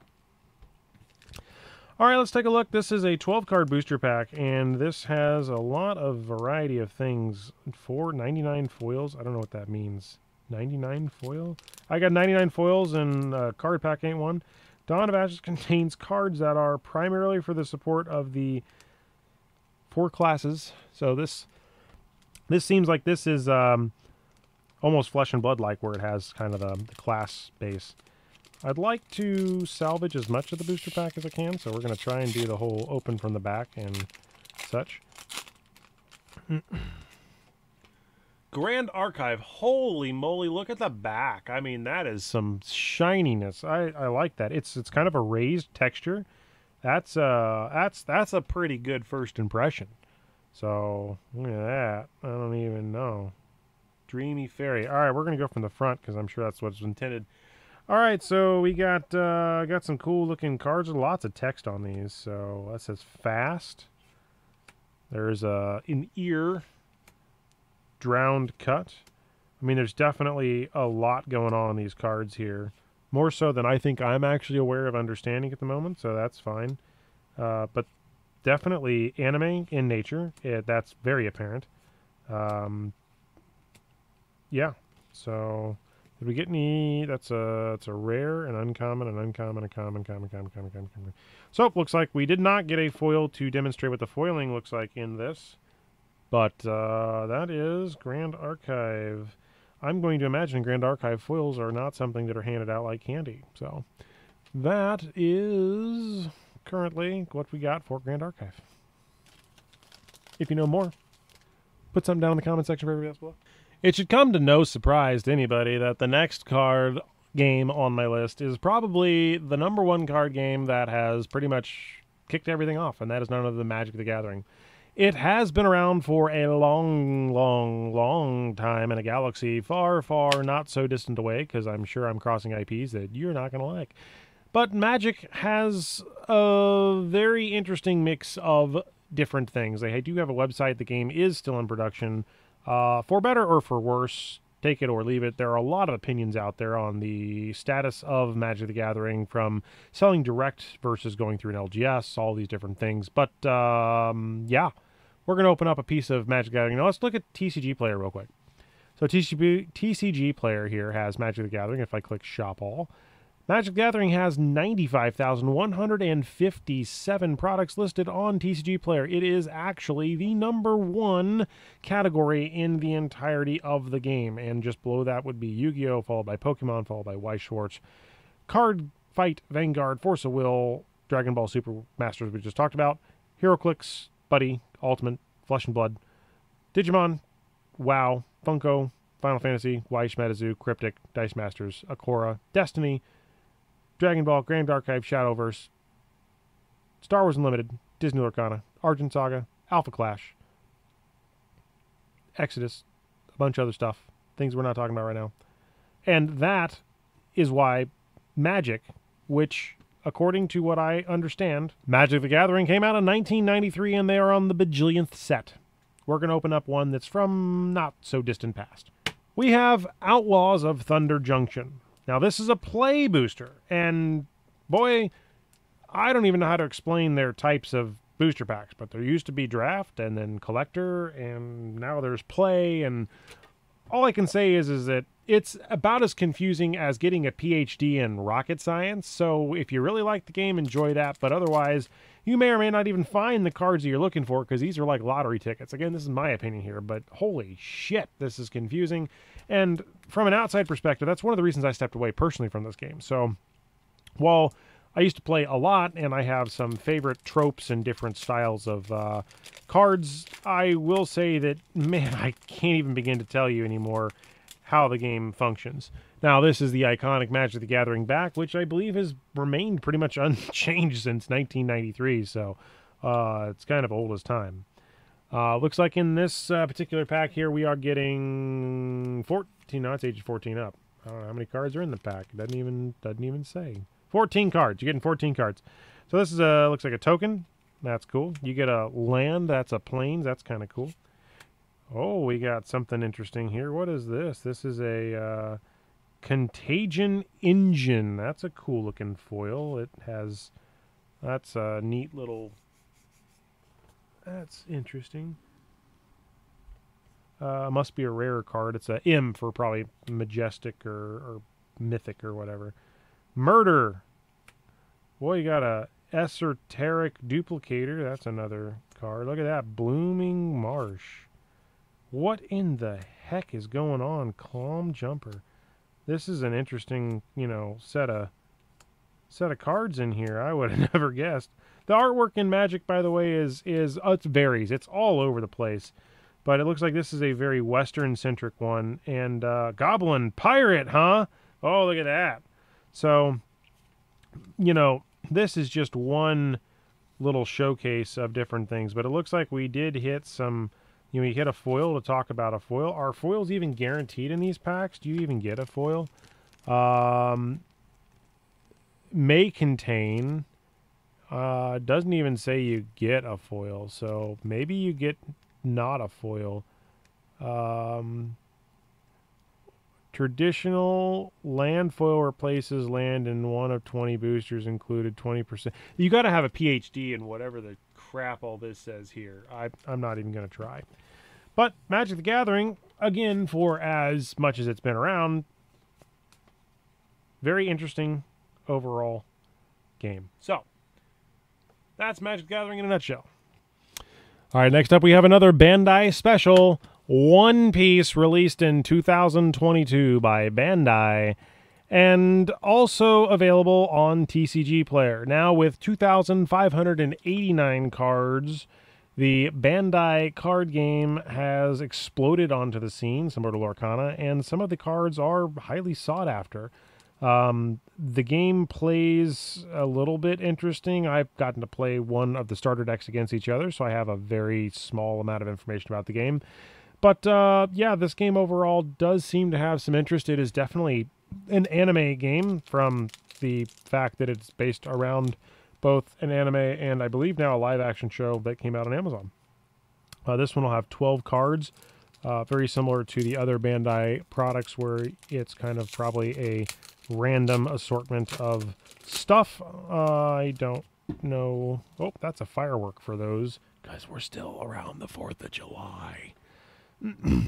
All right, let's take a look. This is a twelve-card booster pack, and this has a lot of variety of things. four ninety-nine foils. I don't know what that means. ninety-nine foil? I got ninety-nine foils, and uh, card pack ain't one. Dawn of Ashes contains cards that are primarily for the support of the four classes. So this this seems like this is um, almost Flesh and Blood-like, where it has kind of the, the class base. I'd like to salvage as much of the booster pack as I can, so we're going to try and do the whole open from the back and such. Grand Archive, holy moly, look at the back. I mean, that is some shininess. I, I like that. It's it's kind of a raised texture. That's, uh, that's, that's a pretty good first impression. So, look at that. I don't even know. Dreamy fairy. All right, we're going to go from the front because I'm sure that's what's intended. All right, so we got uh, got some cool-looking cards. Lots of text on these. So that says fast. There's uh, an ear, drowned cut. I mean, there's definitely a lot going on in these cards here. More so than I think I'm actually aware of understanding at the moment, so that's fine. Uh, but definitely anime in nature. It, that's very apparent. Um, yeah, so... Did we get any? That's a that's a rare, an uncommon, an uncommon, a common, common, common, common, common, common. So it looks like we did not get a foil to demonstrate what the foiling looks like in this, but uh, that is Grand Archive. I'm going to imagine Grand Archive foils are not something that are handed out like candy. So that is currently what we got for Grand Archive. If you know more, put something down in the comment section for everybody else below. It should come to no surprise to anybody that the next card game on my list is probably the number one card game that has pretty much kicked everything off, and that is none other than Magic the Gathering. It has been around for a long, long, long time in a galaxy far, far not so distant away, because I'm sure I'm crossing I Ps that you're not going to like. But Magic has a very interesting mix of different things. They do have a website. The game is still in production. Uh, for better or for worse, take it or leave it, there are a lot of opinions out there on the status of Magic the Gathering, from selling direct versus going through an L G S, all these different things. But, um, yeah, we're going to open up a piece of Magic the Gathering. Now, let's look at TCGplayer real quick. So, T C G, T C G Player here has Magic the Gathering. If I click Shop All, Magic the Gathering has ninety-five thousand one hundred fifty-seven products listed on TCGplayer. It is actually the number one category in the entirety of the game. And just below that would be Yu-Gi-Oh!, followed by Pokemon, followed by Weiss Schwartz, Card Fight, Vanguard, Force of Will, Dragon Ball Super Masters, we just talked about, HeroClix, Buddy, Ultimate, Flesh and Blood, Digimon, WoW, Funko, Final Fantasy, Weiss, MetaZoo, Kryptik, Dice Masters, Akora, Destiny, Dragon Ball, Grand Archive, Shadowverse, Star Wars Unlimited, Disney Lorcana, Argent Saga, Alpha Clash, Exodus, a bunch of other stuff, things we're not talking about right now. And that is why Magic, which, according to what I understand, Magic the Gathering came out in nineteen ninety-three, and they are on the bajillionth set. We're going to open up one that's from not so distant past. We have Outlaws of Thunder Junction. Now, this is a play booster, and boy, I don't even know how to explain their types of booster packs, but there used to be draft and then collector, and now there's play, and all I can say is, is that it's about as confusing as getting a PhD in rocket science, so if you really like the game, enjoy that, but otherwise, you may or may not even find the cards that you're looking for, because these are like lottery tickets. Again, this is my opinion here, but holy shit, this is confusing. And from an outside perspective, that's one of the reasons I stepped away personally from this game. So while I used to play a lot and I have some favorite tropes and different styles of uh, cards, I will say that, man, I can't even begin to tell you anymore how the game functions. Now, this is the iconic Magic the Gathering back, which I believe has remained pretty much unchanged since nineteen ninety-three, so uh, it's kind of old as time. Uh, looks like in this uh, particular pack here, we are getting fourteen. No, it's ages fourteen up. I don't know how many cards are in the pack. It doesn't even doesn't even say. fourteen cards. You're getting fourteen cards. So this is a looks like a token. That's cool. You get a land. That's a plains. That's kind of cool. Oh, we got something interesting here. What is this? This is a uh, Contagion Engine. That's a cool looking foil. It has. That's a neat little. That's interesting. Uh, must be a rare card. It's a M for probably Majestic or, or Mythic or whatever. Murder. Boy, you got a Esoteric Duplicator. That's another card. Look at that. Blooming Marsh. What in the heck is going on? Calm Jumper. This is an interesting, you know, set of, set of cards in here. I would have never guessed. The artwork in Magic, by the way, is, is uh, it varies. It's all over the place. But it looks like this is a very Western-centric one. And uh, Goblin Pirate, huh? Oh, look at that. So, you know, this is just one little showcase of different things. But it looks like we did hit some, you know, you hit a foil to talk about a foil. Are foils even guaranteed in these packs? Do you even get a foil? Um, may contain... Uh, doesn't even say you get a foil, so maybe you get not a foil. Um, traditional land foil replaces land in one of twenty boosters included, twenty percent. You got to have a PhD in whatever the crap all this says here. I, I'm not even going to try. But Magic the Gathering, again, for as much as it's been around, very interesting overall game. So, that's Magic the Gathering in a nutshell. All right, next up we have another Bandai special, One Piece, released in two thousand twenty-two by Bandai, and also available on TCGplayer. Now with two thousand five hundred eighty-nine cards, the Bandai card game has exploded onto the scene, similar to Lorcana, and some of the cards are highly sought after. Um, the game plays a little bit interesting. I've gotten to play one of the starter decks against each other, so I have a very small amount of information about the game. But, uh, yeah, this game overall does seem to have some interest. It is definitely an anime game from the fact that it's based around both an anime and, I believe now, a live-action show that came out on Amazon. Uh, this one will have twelve cards, uh, very similar to the other Bandai products where it's kind of probably a random assortment of stuff. Uh, I don't know. Oh, that's a firework for those, because we're still around the fourth of July.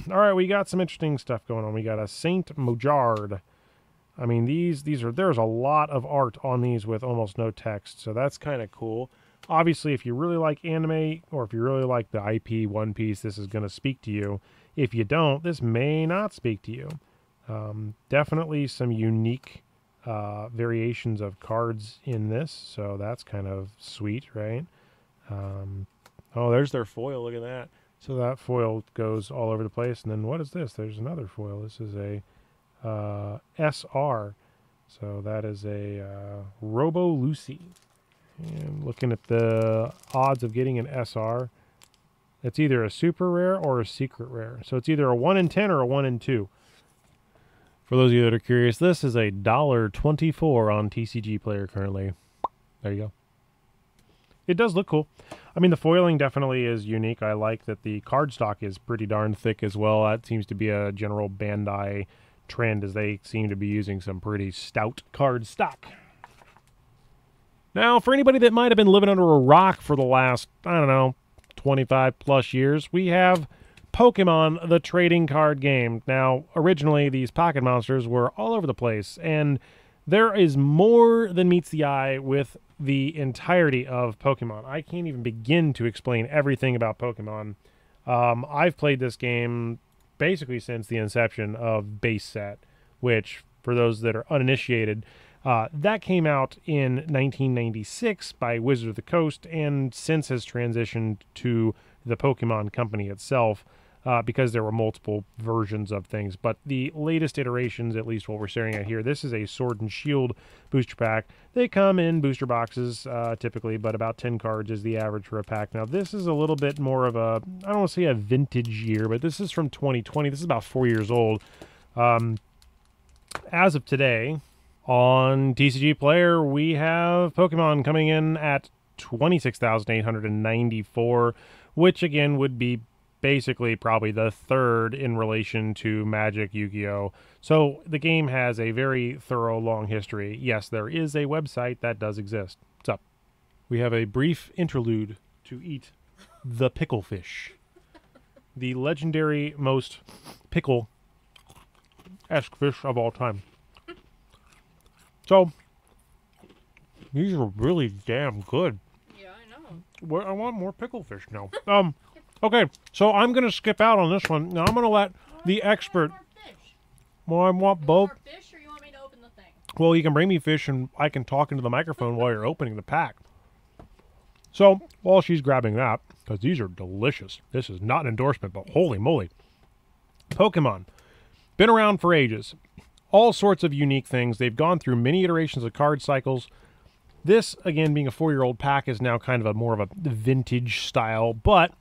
All right, we got some interesting stuff going on. We got a Saint Mojard. I mean, these these are there's a lot of art on these with almost no text, so that's kind of cool. Obviously, if you really like anime, or if you really like the I P One Piece, this is going to speak to you. If you don't, this may not speak to you. Um, definitely some unique uh, variations of cards in this, so that's kind of sweet, right? Um, oh, there's their foil. Look at that. So that foil goes all over the place. And then what is this? There's another foil. This is a uh, S R. So that is a uh, Robo Lucy. And looking at the odds of getting an S R, it's either a super rare or a secret rare. So it's either a one in ten or a one in two. For those of you that are curious, this is a one dollar twenty-four on T C G Player currently. There you go. It does look cool. I mean, the foiling definitely is unique. I like that the cardstock is pretty darn thick as well. That seems to be a general Bandai trend, as they seem to be using some pretty stout cardstock. Now, for anybody that might have been living under a rock for the last, I don't know, twenty-five plus years, we have Pokemon, the trading card game. Now, originally, these pocket monsters were all over the place, and there is more than meets the eye with the entirety of Pokemon. I can't even begin to explain everything about Pokemon. Um, I've played this game basically since the inception of base set, which, for those that are uninitiated, uh, that came out in nineteen ninety-six by Wizards of the Coast, and since has transitioned to the Pokemon company itself. Uh, because there were multiple versions of things. But the latest iterations, at least what we're staring at here, this is a Sword and Shield booster pack. They come in booster boxes uh, typically, but about ten cards is the average for a pack. Now, this is a little bit more of a, I don't want to say a vintage year, but this is from twenty twenty. This is about four years old. Um, as of today, on T C G Player, we have Pokemon coming in at twenty-six thousand eight hundred ninety-four, which again would be basically probably the third in relation to Magic, Yu-Gi-Oh! So the game has a very thorough, long history. Yes, there is a website that does exist. What's up? We have a brief interlude to eat the picklefish. The legendary most pickle-esque fish of all time. So, these are really damn good. Yeah, I know. Well, I want more picklefish now. Um... Okay, so I'm going to skip out on this one. Now I'm going to let the expert... Well, I want both. You want more fish, or you want me to open the thing? Well, you can bring me fish, and I can talk into the microphone while you're opening the pack. So, while she's grabbing that, because these are delicious. This is not an endorsement, but holy moly. Pokemon. Been around for ages. All sorts of unique things. They've gone through many iterations of card cycles. This, again, being a four-year-old pack, is now kind of a more of a vintage style, but...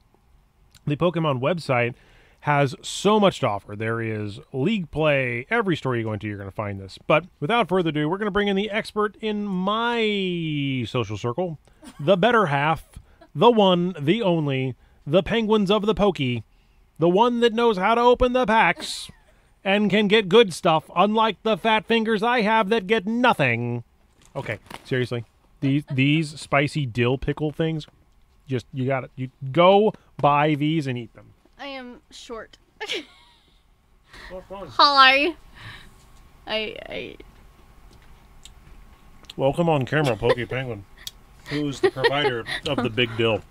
the Pokemon website has so much to offer. There is league play. Every store you go into, you're going to find this. But without further ado, we're going to bring in the expert in my social circle, the better half, the one, the only, the penguins of the pokey, the one that knows how to open the packs and can get good stuff, unlike the fat fingers I have that get nothing. Okay, seriously, these, these spicy dill pickle things... Just, you got it. You go buy these and eat them. I am short. Hi. I, I... Welcome on camera, Pokey Penguin, who's the provider of the big dill.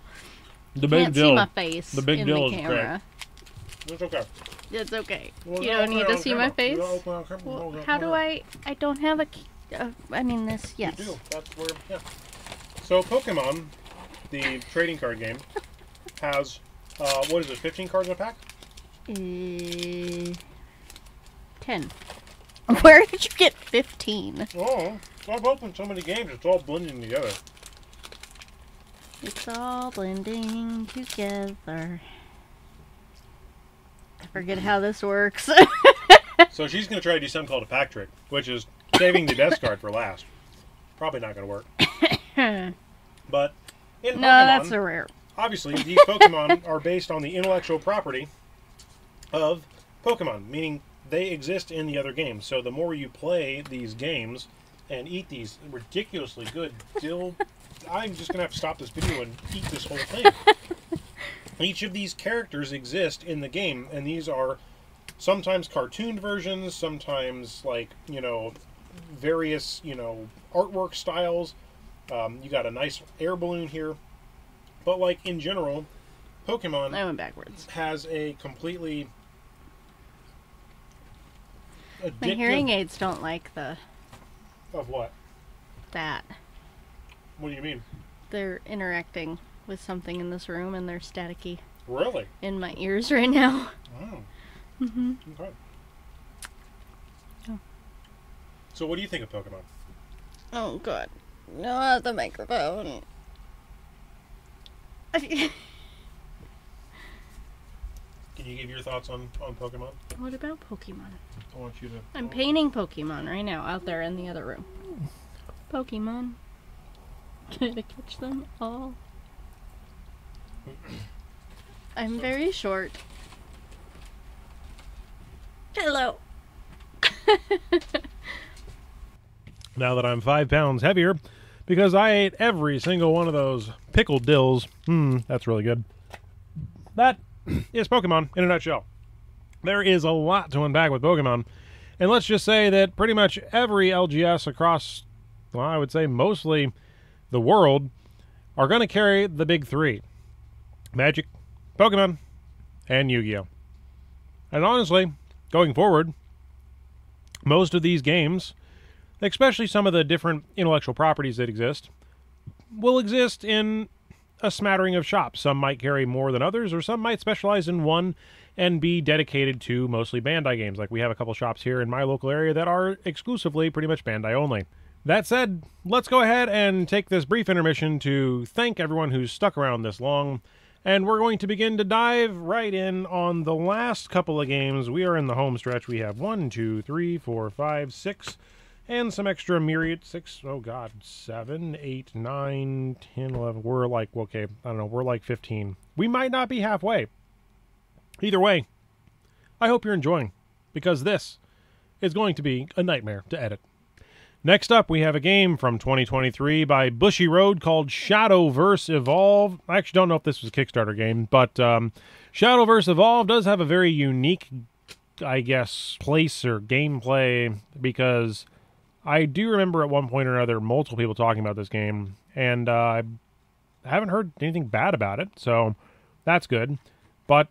The big Can't dill. See my face the big in dill the camera. Is great. It's okay. It's okay. Well, you don't need to see camera. my face. Well, well, how do I... I don't have a... Uh, I mean this, yes. You do. That's where... Yeah. So, Pokemon... the trading card game has, uh, what is it, fifteen cards in a pack? Uh, ten. Where did you get fifteen? Oh, I've opened so many games, it's all blending together. It's all blending together. I forget how this works. So she's going to try to do something called a pack trick, which is saving the best card for last. Probably not going to work. But... in Pokemon, no, that's a rare. Obviously, these Pokemon are based on the intellectual property of Pokemon, meaning they exist in the other games. So the more you play these games and eat these ridiculously good dill... I'm just going to have to stop this video and eat this whole thing. Each of these characters exist in the game, and these are sometimes cartoon versions, sometimes, like, you know, various, you know, artwork styles. Um, you got a nice air balloon here. But, like, in general, Pokemon I went backwards. has a completely addictive... My hearing aids don't like the... Of what? That. What do you mean? They're interacting with something in this room, and they're staticky. Really? In my ears right now. Oh. Mm-hmm. Okay. Oh. So what do you think of Pokemon? Oh, God. No, the microphone. Can you give your thoughts on, on Pokemon? What about Pokemon? I want you to... I'm painting Pokemon right now, out there in the other room. Pokemon. Trying to catch them all. I'm very short. Hello. Now that I'm five pounds heavier, because I ate every single one of those pickled dills. Mmm, that's really good. That is Pokemon in a nutshell. There is a lot to unpack with Pokemon. And let's just say that pretty much every L G S across, well, I would say mostly the world, are going to carry the big three. Magic, Pokemon, and Yu-Gi-Oh! And honestly, going forward, most of these games, especially some of the different intellectual properties that exist, will exist in a smattering of shops. Some might carry more than others, or some might specialize in one and be dedicated to mostly Bandai games. Like, we have a couple shops here in my local area that are exclusively pretty much Bandai only. That said, let's go ahead and take this brief intermission to thank everyone who's stuck around this long, and we're going to begin to dive right in on the last couple of games. We are in the home stretch. We have one, two, three, four, five, six... and some extra myriad, six, oh god, seven, eight, nine, ten, eleven, we're like, okay, I don't know, we're like fifteen. We might not be halfway. Either way, I hope you're enjoying, because this is going to be a nightmare to edit. Next up, we have a game from twenty twenty-three by Bushy Road called Shadowverse Evolve. I actually don't know if this was a Kickstarter game, but um, Shadowverse Evolve does have a very unique, I guess, place or gameplay, because... I do remember at one point or another multiple people talking about this game, and uh, I haven't heard anything bad about it, so that's good. But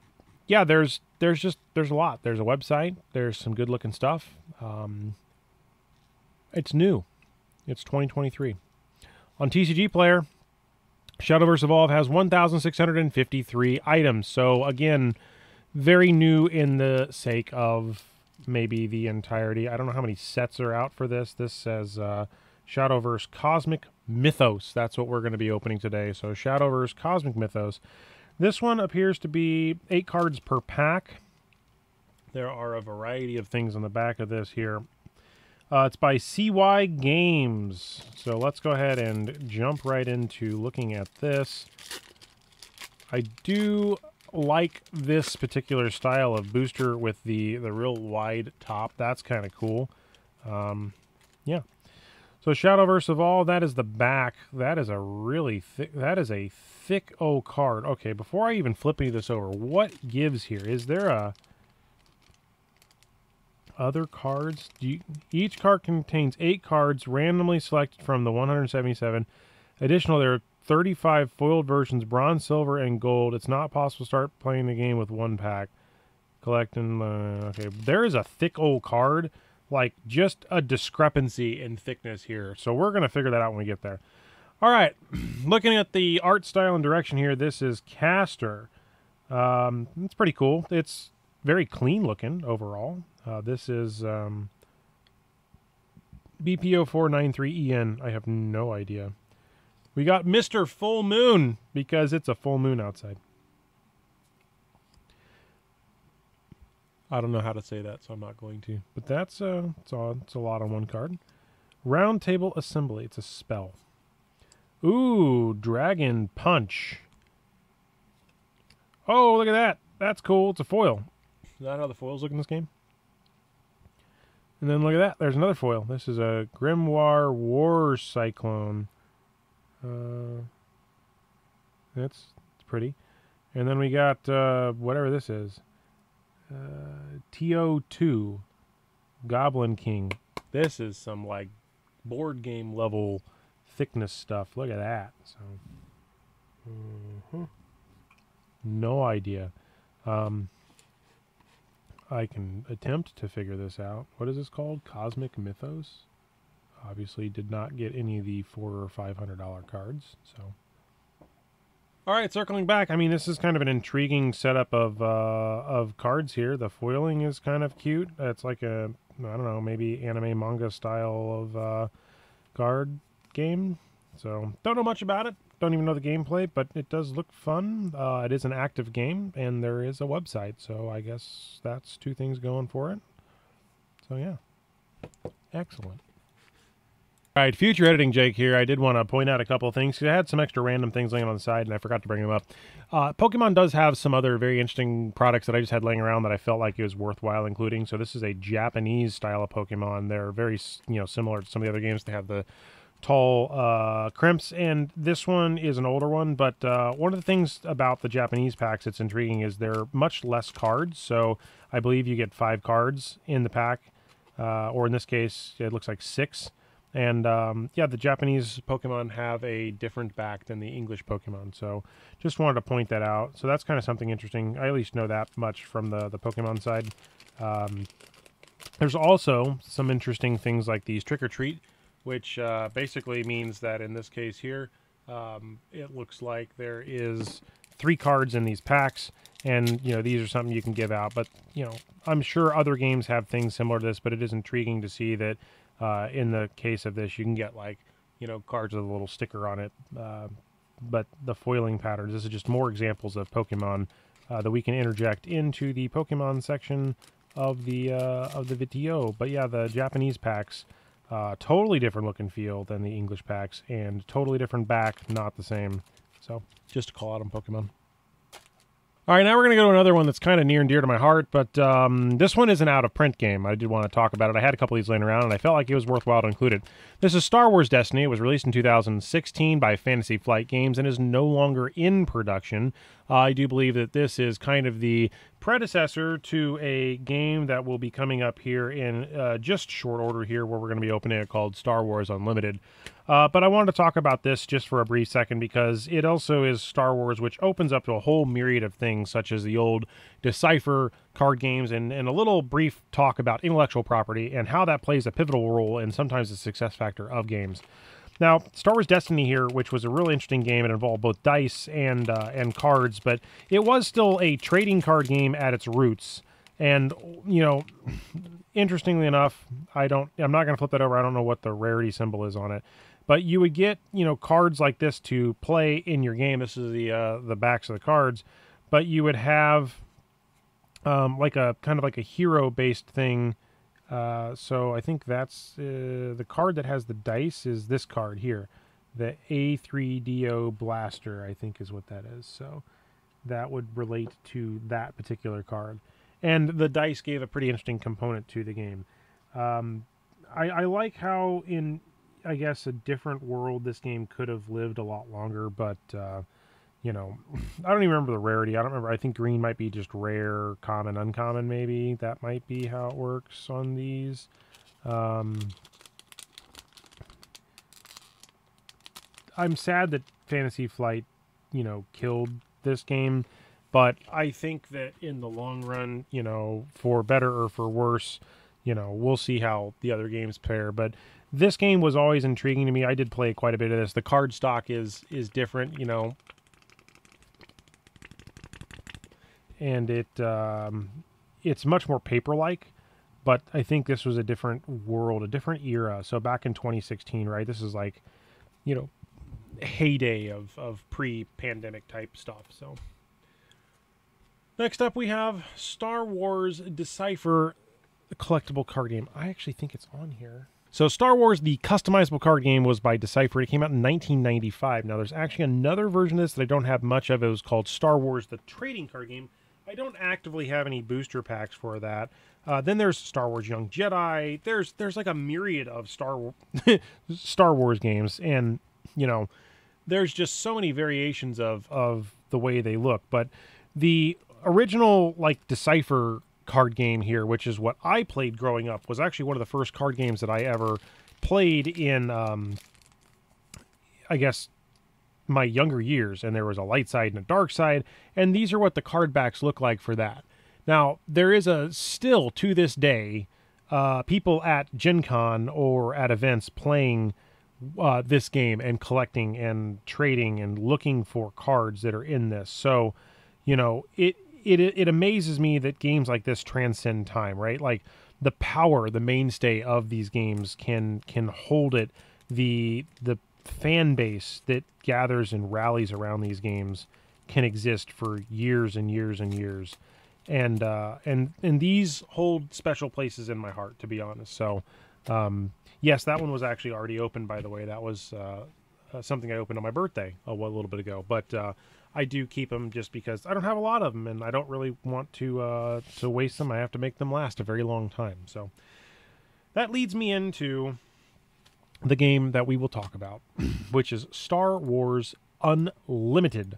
yeah, there's there's just there's a lot. There's a website. There's some good looking stuff. Um, it's new. It's twenty twenty-three. On TCGplayer, Shadowverse Evolve has one thousand six hundred fifty-three items. So again, very new in the sake of. Maybe the entirety. I don't know how many sets are out for this. This says uh, Shadowverse Cosmic Mythos. That's what we're going to be opening today. So Shadowverse Cosmic Mythos. This one appears to be eight cards per pack. There are a variety of things on the back of this here. Uh, it's by C Y Games. So let's go ahead and jump right into looking at this. I do... like this particular style of booster with the the real wide top. That's kind of cool. Um yeah, so Shadowverse of all that is the back. That is a really thick, that is a thick O card. Okay, before I even flip any of this over, what gives here? Is there a other cards? Do you, each card contains eight cards randomly selected from the one hundred seventy-seven additional. There are thirty-five foiled versions, bronze, silver, and gold. It's not possible to start playing the game with one pack. Collecting, uh, okay. There is a thick old card, like just a discrepancy in thickness here. So we're going to figure that out when we get there. All right, looking at the art style and direction here, this is Castor. Um, it's pretty cool. It's very clean looking overall. Uh, this is um, B P zero four nine three E N. I have no idea. We got Mister Full Moon, because it's a full moon outside. I don't know how to say that, so I'm not going to. But that's uh, it's a, it's a lot on one card. Round Table Assembly. It's a spell. Ooh, Dragon Punch. Oh, look at that. That's cool. It's a foil. Is that how the foils look in this game? And then look at that. There's another foil. This is a Grimoire War Cyclone. Uh, that's pretty. And then we got uh, whatever this is. Uh, T O two Goblin King. This is some like board game level thickness stuff. Look at that. So, mm-hmm. No idea. Um, I can attempt to figure this out. What is this called? Cosmic Mythos? Obviously did not get any of the four or five hundred dollar cards. So, all right, circling back. I mean, this is kind of an intriguing setup of uh, of cards here. The foiling is kind of cute. It's like a, I don't know, maybe anime manga style of uh, card game. So don't know much about it. Don't even know the gameplay, but it does look fun. Uh, it is an active game, and there is a website, so I guess that's two things going for it. So, yeah. Excellent. All right, future editing Jake here. I did want to point out a couple of things, because I had some extra random things laying on the side, and I forgot to bring them up. Uh, Pokemon does have some other very interesting products that I just had laying around that I felt like it was worthwhile including. So this is a Japanese style of Pokemon. They're very, you know, similar to some of the other games. They have the tall uh, crimps, and this one is an older one, but uh, one of the things about the Japanese packs that's intriguing is they're much less cards, so I believe you get five cards in the pack, uh, or in this case, it looks like six, and um, yeah, the Japanese Pokemon have a different back than the English Pokemon, so just wanted to point that out. So that's kind of something interesting. I at least know that much from the, the Pokemon side. Um, there's also some interesting things like these Trick or Treat, which uh, basically means that in this case here, um, it looks like there is three cards in these packs, and you know these are something you can give out. But you know, I'm sure other games have things similar to this, but it is intriguing to see that uh, in the case of this, you can get like you know cards with a little sticker on it. Uh, but the foiling patterns. This is just more examples of Pokemon uh, that we can interject into the Pokemon section of the uh, of the video. But yeah, the Japanese packs. Uh, totally different look and feel than the English packs, and totally different back, not the same. So, just to call out on Pokemon. All right, now we're going to go to another one that's kind of near and dear to my heart, but um, this one is an out-of-print game. I did want to talk about it. I had a couple of these laying around, and I felt like it was worthwhile to include it. This is Star Wars Destiny. It was released in two thousand sixteen by Fantasy Flight Games and is no longer in production. Uh, I do believe that this is kind of the predecessor to a game that will be coming up here in uh, just short order here, where we're going to be opening it, called Star Wars Unlimited. Uh, but I wanted to talk about this just for a brief second, because it also is Star Wars, which opens up to a whole myriad of things, such as the old Decipher card games, and, and a little brief talk about intellectual property and how that plays a pivotal role and sometimes the success factor of games. Now, Star Wars Destiny here, which was a really interesting game. It involved both dice and, uh, and cards, but it was still a trading card game at its roots. And, you know, interestingly enough, I don't, I'm not going to flip that over. I don't know what the rarity symbol is on it. But you would get, you know, cards like this to play in your game. This is the, uh, the backs of the cards. But you would have um, like a kind of like a hero-based thing. Uh, so I think that's uh, the card that has the dice is this card here. The A three D O Blaster, I think, is what that is. So that would relate to that particular card. And the dice gave a pretty interesting component to the game. Um, I, I like how in, I guess, a different world this game could have lived a lot longer. But, uh, you know, I don't even remember the rarity. I don't remember. I think green might be just rare, common, uncommon maybe. That might be how it works on these. Um, I'm sad that Fantasy Flight, you know, killed this game. But I think that in the long run, you know, for better or for worse, you know, we'll see how the other games pair. But this game was always intriguing to me. I did play quite a bit of this. The card stock is is different, you know. And it um, it's much more paper-like. But I think this was a different world, a different era. So back in twenty sixteen, right, this is like, you know, heyday of, of pre-pandemic type stuff, so... Next up, we have Star Wars Decipher, the collectible card game. I actually think it's on here. So Star Wars, the customizable card game, was by Decipher. It came out in nineteen ninety-five. Now, there's actually another version of this that I don't have much of. It was called Star Wars, the trading card game. I don't actively have any booster packs for that. Uh, then there's Star Wars Young Jedi. There's there's like a myriad of Star, War Star Wars games. And, you know, there's just so many variations of, of the way they look. But the... original like Decipher card game here, which is what I played growing up, was actually one of the first card games that I ever played in, um, I guess, my younger years. And there was a light side and a dark side, and these are what the card backs look like for that. Now, there is a still, to this day, uh, people at Gen Con or at events playing uh, this game and collecting and trading and looking for cards that are in this. So, you know, it It, it amazes me that games like this transcend time, right? Like the power, the mainstay of these games can can hold it. The the fan base that gathers and rallies around these games can exist for years and years and years. And uh, and and these hold special places in my heart, to be honest. So um, yes, that one was actually already open, by the way. That was uh, uh, something I opened on my birthday a little bit ago, but. Uh, I do keep them just because I don't have a lot of them, and I don't really want to uh, to waste them. I have to make them last a very long time. So that leads me into the game that we will talk about, which is Star Wars Unlimited.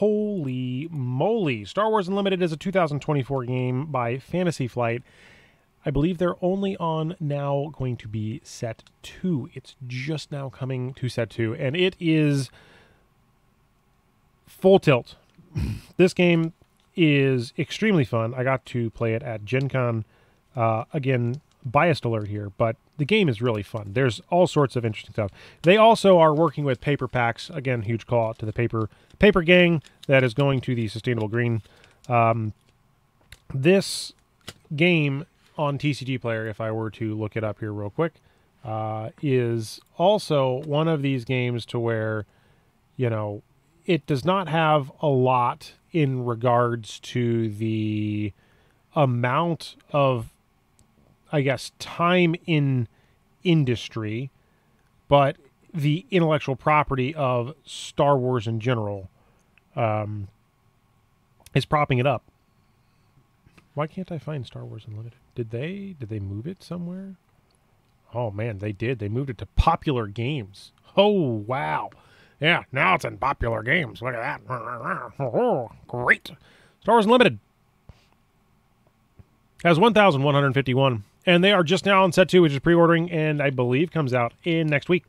Holy moly! Star Wars Unlimited is a two thousand twenty-four game by Fantasy Flight. I believe they're only on now going to be set two. It's just now coming to set two, and it is... full tilt. This game is extremely fun. I got to play it at Gen Con. Uh, again, biased alert here, but the game is really fun. There's all sorts of interesting stuff. They also are working with paper packs. Again, huge call out to the paper paper gang that is going to the Sustainable Green. Um, this game on TCGplayer, if I were to look it up here real quick, uh, is also one of these games to where, you know, it does not have a lot in regards to the amount of, I guess, time in industry, but the intellectual property of Star Wars in general um, is propping it up. Why can't I find Star Wars Unlimited? Did they, did they move it somewhere? Oh, man, they did. They moved it to popular games. Oh, wow. Yeah, now it's in popular games. Look at that. Great. Star Wars Unlimited has one thousand one hundred fifty-one. And they are just now on set two, which is pre-ordering, and I believe comes out in next week.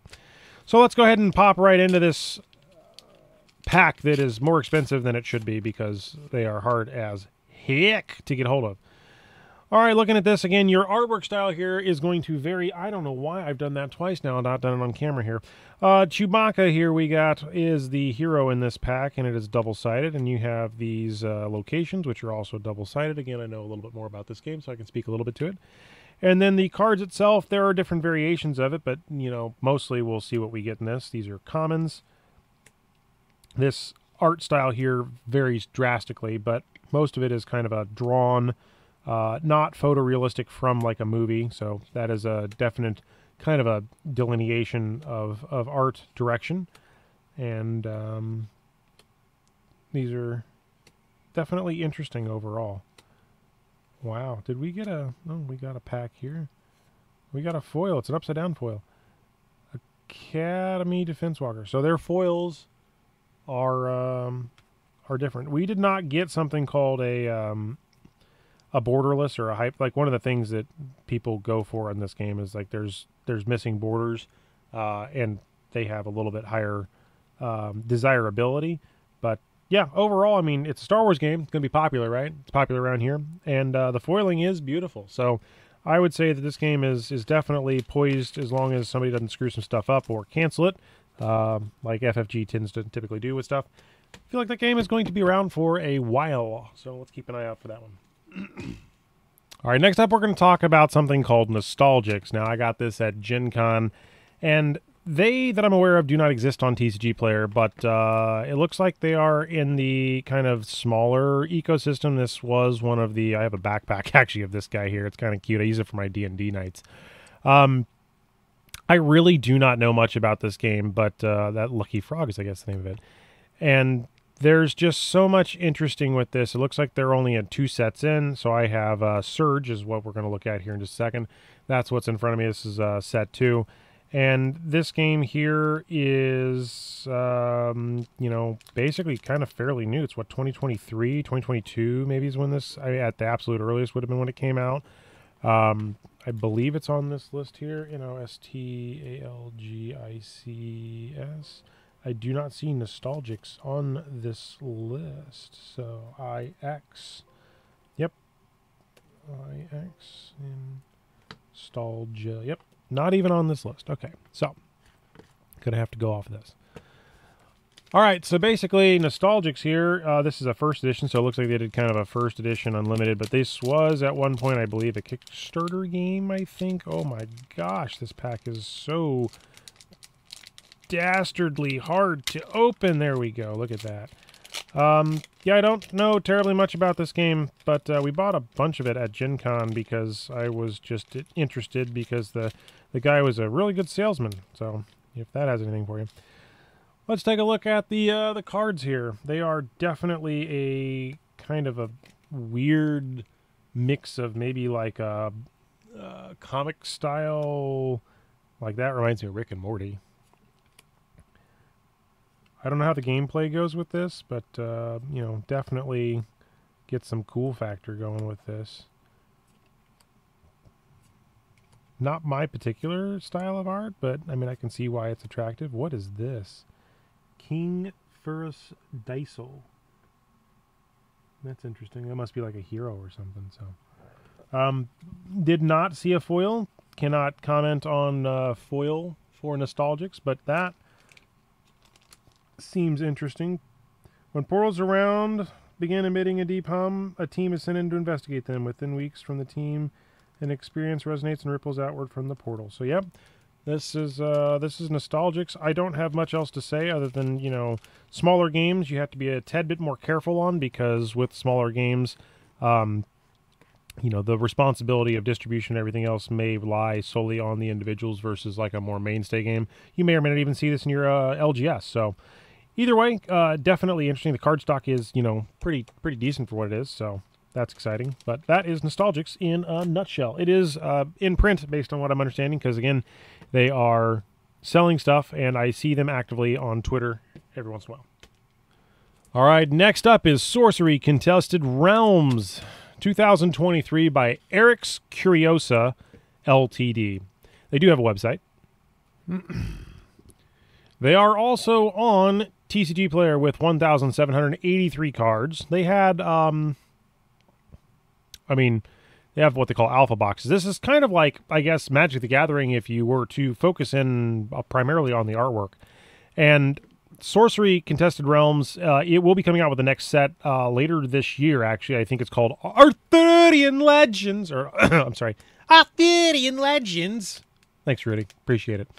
So let's go ahead and pop right into this pack that is more expensive than it should be because they are hard as heck to get hold of. All right, looking at this again, your artwork style here is going to vary. I don't know why I've done that twice now and not done it on camera here. Uh, Chewbacca here we got is the hero in this pack, and it is double-sided. And you have these uh, locations, which are also double-sided. Again, I know a little bit more about this game, so I can speak a little bit to it. And then the cards itself, there are different variations of it, but, you know, mostly we'll see what we get in this. These are commons. This art style here varies drastically, but most of it is kind of a drawn... Uh, not photorealistic from like a movie, so that is a definite kind of a delineation of, of art direction. And um, these are definitely interesting overall. Wow, did we get a... Oh, we got a pack here. We got a foil. It's an upside-down foil. Academy Defense Walker. So their foils are, um, are different. We did not get something called a... Um, a borderless or a hype, like one of the things that people go for in this game is like there's there's missing borders, uh, and they have a little bit higher um, desirability. But yeah, overall, I mean, it's a Star Wars game. It's going to be popular, right? It's popular around here, and uh, the foiling is beautiful. So I would say that this game is is definitely poised as long as somebody doesn't screw some stuff up or cancel it, uh, like F F G tends to typically do with stuff. I feel like that game is going to be around for a while, so let's keep an eye out for that one. All right, next up we're going to talk about something called Nostalgix. Now, I got this at Gen Con, and they, that I'm aware of, do not exist on TCGplayer, but uh, it looks like they are in the kind of smaller ecosystem. This was one of the... I have a backpack, actually, of this guy here. It's kind of cute. I use it for my D and D nights. Um, I really do not know much about this game, but uh, that Lucky Frog is, I guess, the name of it. And... there's just so much interesting with this. It looks like they're only at two sets in, so I have uh, Surge is what we're going to look at here in just a second. That's what's in front of me. This is uh, set two, And this game here is, um, you know, basically kind of fairly new. It's what, twenty twenty-three, twenty twenty-two maybe is when this, I, at the absolute earliest, would have been when it came out. Um, I believe it's on this list here, you know, S T A L G I C S. I do not see Nostalgix on this list, so I X. Yep. I X and Nostalgia. Yep. Not even on this list. Okay, so gonna have to go off of this. All right, so basically Nostalgix here, uh, this is a first edition, so it looks like they did kind of a first edition Unlimited, but this was at one point, I believe, a Kickstarter game, I think. Oh my gosh, this pack is so dastardly hard to open. There we go, look at that. Um, yeah, I don't know terribly much about this game, but uh, we bought a bunch of it at Gen Con because I was just interested because the, the guy was a really good salesman. So if that has anything for you. Let's take a look at the, uh, the cards here. They are definitely a kind of a weird mix of maybe like a, a comic style, like that reminds me of Rick and Morty. I don't know how the gameplay goes with this, but, uh, you know, definitely get some cool factor going with this. Not my particular style of art, but, I mean, I can see why it's attractive. What is this? King Ferrus Dysel. That's interesting. That must be like a hero or something, so. Um, did not see a foil. Cannot comment on uh, foil for Nostalgix, but that seems interesting. When portals around begin emitting a deep hum, a team is sent in to investigate them. Within weeks from the team, an experience resonates and ripples outward from the portal. So yep, this is uh this is Nostalgix. I don't have much else to say other than, you know, smaller games you have to be a tad bit more careful on, because with smaller games, um you know, the responsibility of distribution and everything else may lie solely on the individuals versus like a more mainstay game. You may or may not even see this in your uh, L G S. So either way, uh, definitely interesting. The card stock is, you know, pretty pretty decent for what it is, so that's exciting. But that is Nostalgix in a nutshell. It is uh, in print, based on what I'm understanding, because, again, they are selling stuff, and I see them actively on Twitter every once in a while. All right, next up is Sorcery Contested Realms twenty twenty-three by Eric's Curiosa L T D. They do have a website. They are also on TCGplayer with one thousand seven hundred eighty-three cards. They had, um, I mean, they have what they call alpha boxes. This is kind of like, I guess, Magic the Gathering if you were to focus in uh, primarily on the artwork. And Sorcery Contested Realms, uh, it will be coming out with the next set uh, later this year, actually. I think it's called Arthurian Legends, or I'm sorry, Arthurian Legends. Thanks, Rudy. Appreciate it.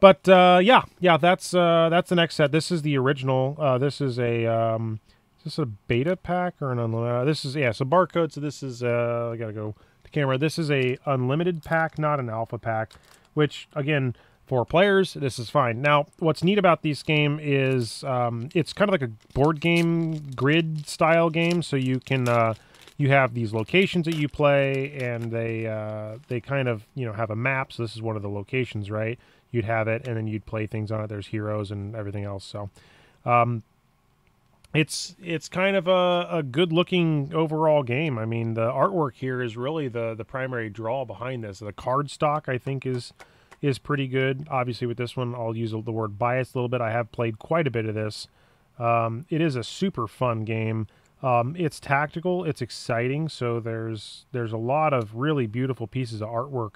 But uh, yeah, yeah, that's uh, that's the next set. This is the original. Uh, this is a um, is this a beta pack or an unlimited? Uh, this is, yeah, so barcode. So this is, uh, I gotta go to camera. This is a unlimited pack, not an alpha pack, which, again, for players, this is fine. Now, what's neat about this game is um, it's kind of like a board game, grid-style game. So you can uh, you have these locations that you play, and they uh, they kind of, you know, have a map. So this is one of the locations, right? You'd have it, and then you'd play things on it. There's heroes and everything else. So um, it's it's kind of a, a good-looking overall game. I mean, the artwork here is really the the primary draw behind this. The card stock, I think, is is pretty good. Obviously, with this one, I'll use the word bias a little bit. I have played quite a bit of this. Um, it is a super fun game. Um, it's tactical. It's exciting. So there's there's a lot of really beautiful pieces of artwork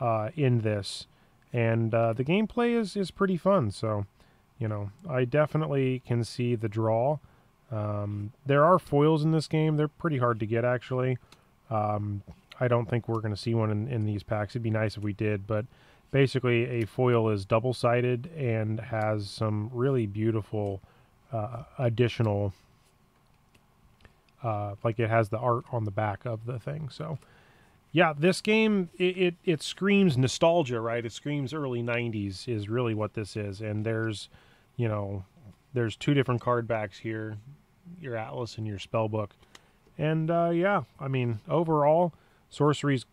uh, in this. And uh, the gameplay is, is pretty fun. So, you know, I definitely can see the draw. Um, there are foils in this game. They're pretty hard to get, actually. Um, I don't think we're going to see one in, in these packs. It'd be nice if we did, but basically, a foil is double-sided and has some really beautiful uh, additional, uh, like it has the art on the back of the thing. So, yeah, this game, it, it, it screams nostalgia, right? It screams early nineties is really what this is. And there's, you know, there's two different card backs here, your Atlas and your Spellbook. And, uh, yeah, I mean, overall, Sorcery's,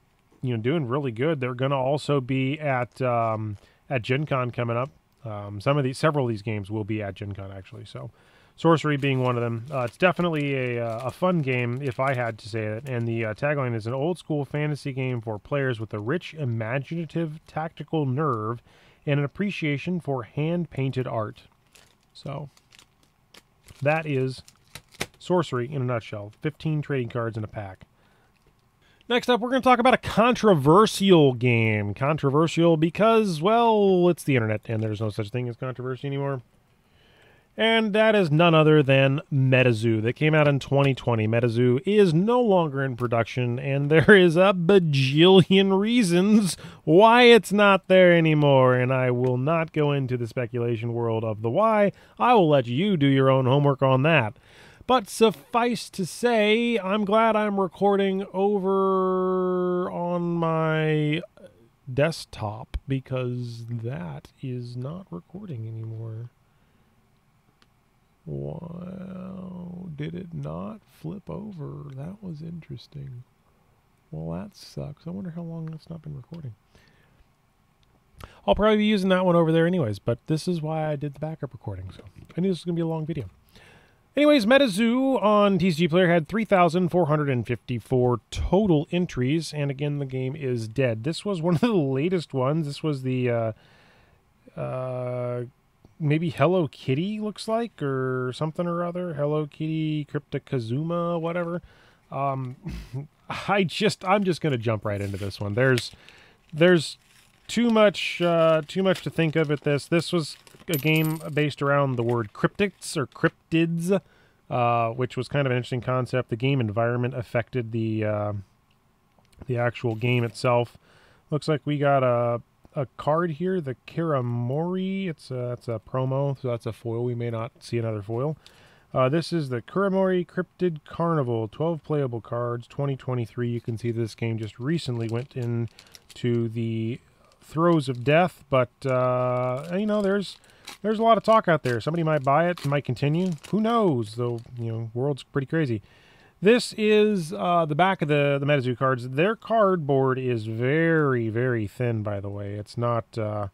you know, doing really good. They're going to also be at um, at Gen Con coming up. Um, some of these, several of these games will be at Gen Con, actually. So Sorcery being one of them. Uh, it's definitely a, uh, a fun game, if I had to say it. And the uh, tagline is an old-school fantasy game for players with a rich, imaginative, tactical nerve and an appreciation for hand-painted art. So that is Sorcery in a nutshell. fifteen trading cards in a pack. Next up, we're going to talk about a controversial game. Controversial because, well, it's the internet, and there's no such thing as controversy anymore. And that is none other than MetaZoo that came out in twenty twenty. MetaZoo is no longer in production, and there is a bajillion reasons why it's not there anymore. And I will not go into the speculation world of the why. I will let you do your own homework on that. But suffice to say, I'm glad I'm recording over on my desktop because that is not recording anymore. Wow, did it not flip over? That was interesting. Well, that sucks. I wonder how long that's not been recording. I'll probably be using that one over there anyways, but this is why I did the backup recording, so I knew this was going to be a long video. Anyways, MetaZoo on TCGplayer had three thousand four hundred fifty-four total entries, and again, the game is dead. This was one of the latest ones. This was the, uh, uh, maybe Hello Kitty, looks like, or something or other. Hello Kitty, Cryptakazuma, whatever. Um, I just, I'm just going to jump right into this one. There's, there's too much, uh, too much to think of at this. This was a game based around the word cryptids or cryptids, uh, which was kind of an interesting concept. The game environment affected the uh, the actual game itself. Looks like we got a, a card here, the Kiramori. It's a, it's a promo, so that's a foil. We may not see another foil. Uh, this is the Kiramori Cryptid Carnival, twelve playable cards, twenty twenty-three. You can see this game just recently went into the throes of death, but uh, you know, there's There's a lot of talk out there. Somebody might buy it, might continue. Who knows? Though, you know, world's pretty crazy. This is uh, the back of the, the MetaZoo cards. Their cardboard is very, very thin, by the way. It's not, uh,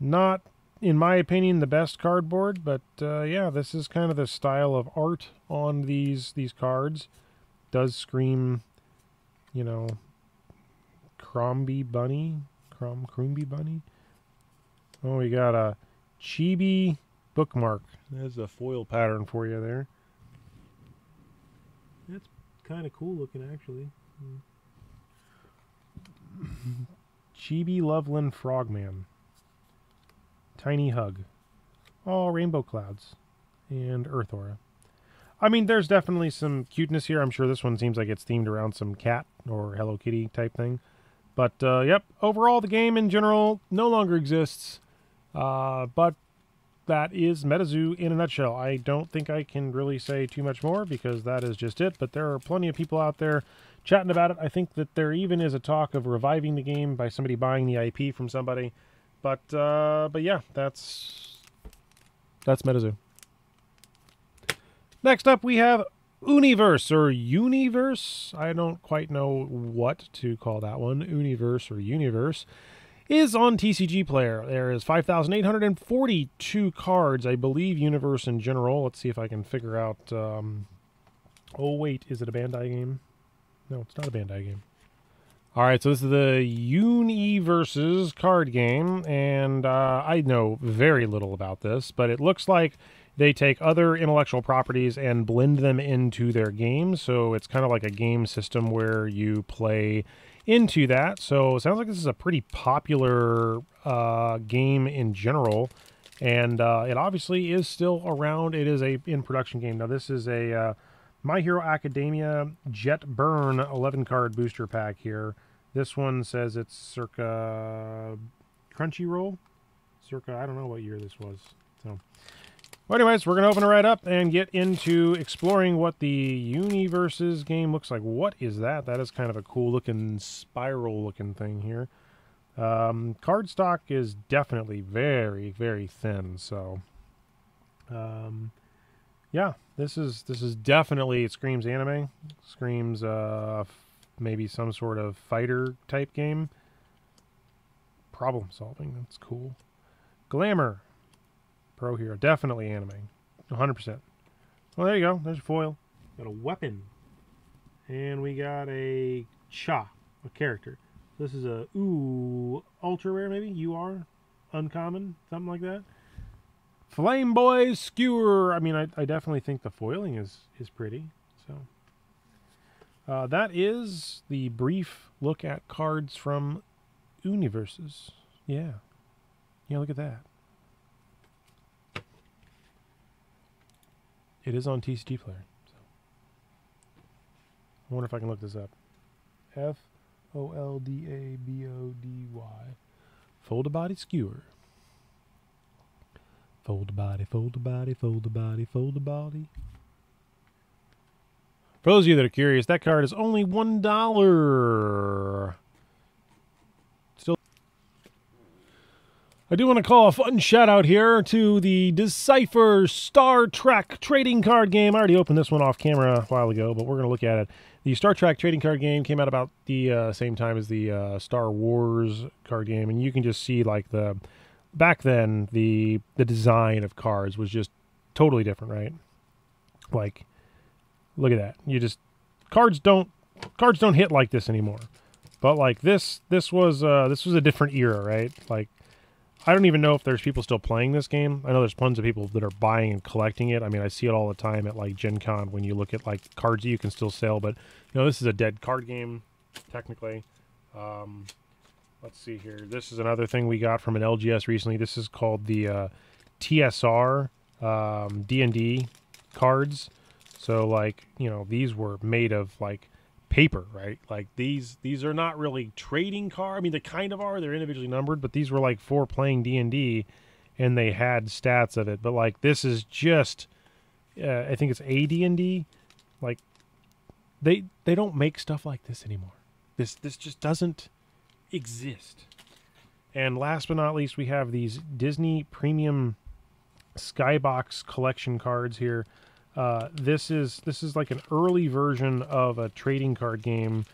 not in my opinion, the best cardboard. But, uh, yeah, this is kind of the style of art on these, these cards. Does scream, you know, Crombie Bunny. Crom Crombie Bunny. Oh, we got a Chibi bookmark. There's a foil pattern for you there. That's kind of cool looking, actually. Mm. Chibi Loveland Frogman. Tiny Hug. All rainbow clouds. And Earth Aura. I mean, there's definitely some cuteness here. I'm sure this one seems like it's themed around some cat or Hello Kitty type thing. But, uh, yep. Overall, the game in general no longer exists. Uh, but that is MetaZoo in a nutshell. I don't think I can really say too much more because that is just it. But there are plenty of people out there chatting about it. I think that there even is a talk of reviving the game by somebody buying the I P from somebody. But uh, but yeah, that's that's MetaZoo. Next up, we have Universe or Universe. I don't quite know what to call that one. Universe or Universe. Is on TCGplayer. There is five thousand eight hundred forty-two cards, I believe, Universe in general. Let's see if I can figure out... Um, oh, wait, is it a Bandai game? No, it's not a Bandai game. All right, so this is the Universes card game, and uh, I know very little about this, but it looks like they take other intellectual properties and blend them into their game, so it's kind of like a game system where you play into that. So it sounds like this is a pretty popular uh, game in general, and uh, it obviously is still around. It is a in production game now. This is a uh, My Hero Academia Jetburn eleven card booster pack here. This one says it's circa Crunchyroll, circa I don't know what year this was. So, well, anyways, we're gonna open it right up and get into exploring what the Universes game looks like. What is that? That is kind of a cool looking spiral looking thing here. Um, cardstock is definitely very, very thin. So, um, yeah, this is this is definitely, it screams anime, screams uh, maybe some sort of fighter type game. problem solving. That's cool. Glamour. Pro hero. Definitely anime. one hundred percent. Well, there you go. There's a foil. Got a weapon. And we got a Cha, a character. This is a, ooh, ultra rare maybe? U R? Uncommon? Something like that. Flame Boy Skewer. I mean, I, I definitely think the foiling is, is pretty. So uh, that is the brief look at cards from Universes. Yeah. Yeah, look at that. It is on TCGplayer. So. I wonder if I can look this up. F O L D A B O D Y. Fold a body skewer. Fold a body, fold a body, fold a body, fold a body. For those of you that are curious, that card is only one dollar. Still. I do want to call a fun shout out here to the Decipher Star Trek trading card game. I already opened this one off camera a while ago, but we're going to look at it. The Star Trek trading card game came out about the uh, same time as the uh, Star Wars card game, and you can just see like the... Back then, the the design of cards was just totally different, right? Like, look at that. You just cards don't cards don't hit like this anymore. But like this this was uh, this was a different era, right? Like, I don't even know if there's people still playing this game. I know there's tons of people that are buying and collecting it. I mean, I see it all the time at like Gen Con when you look at like cards that you can still sell. But you know, this is a dead card game technically. Um, Let's see here. This is another thing we got from an L G S recently. This is called the uh, T S R um, D and D cards. So, like, you know, these were made of, like, paper, right? Like, these these are not really trading cards. I mean, they kind of are. They're individually numbered, but these were, like, for playing D and D, and they had stats of it. But, like, this is just, uh, I think it's A D and D. Like, they they don't make stuff like this anymore. This This just doesn't exist. And last but not least, we have these Disney Premium Skybox collection cards here. Uh, this is this is like an early version of a trading card game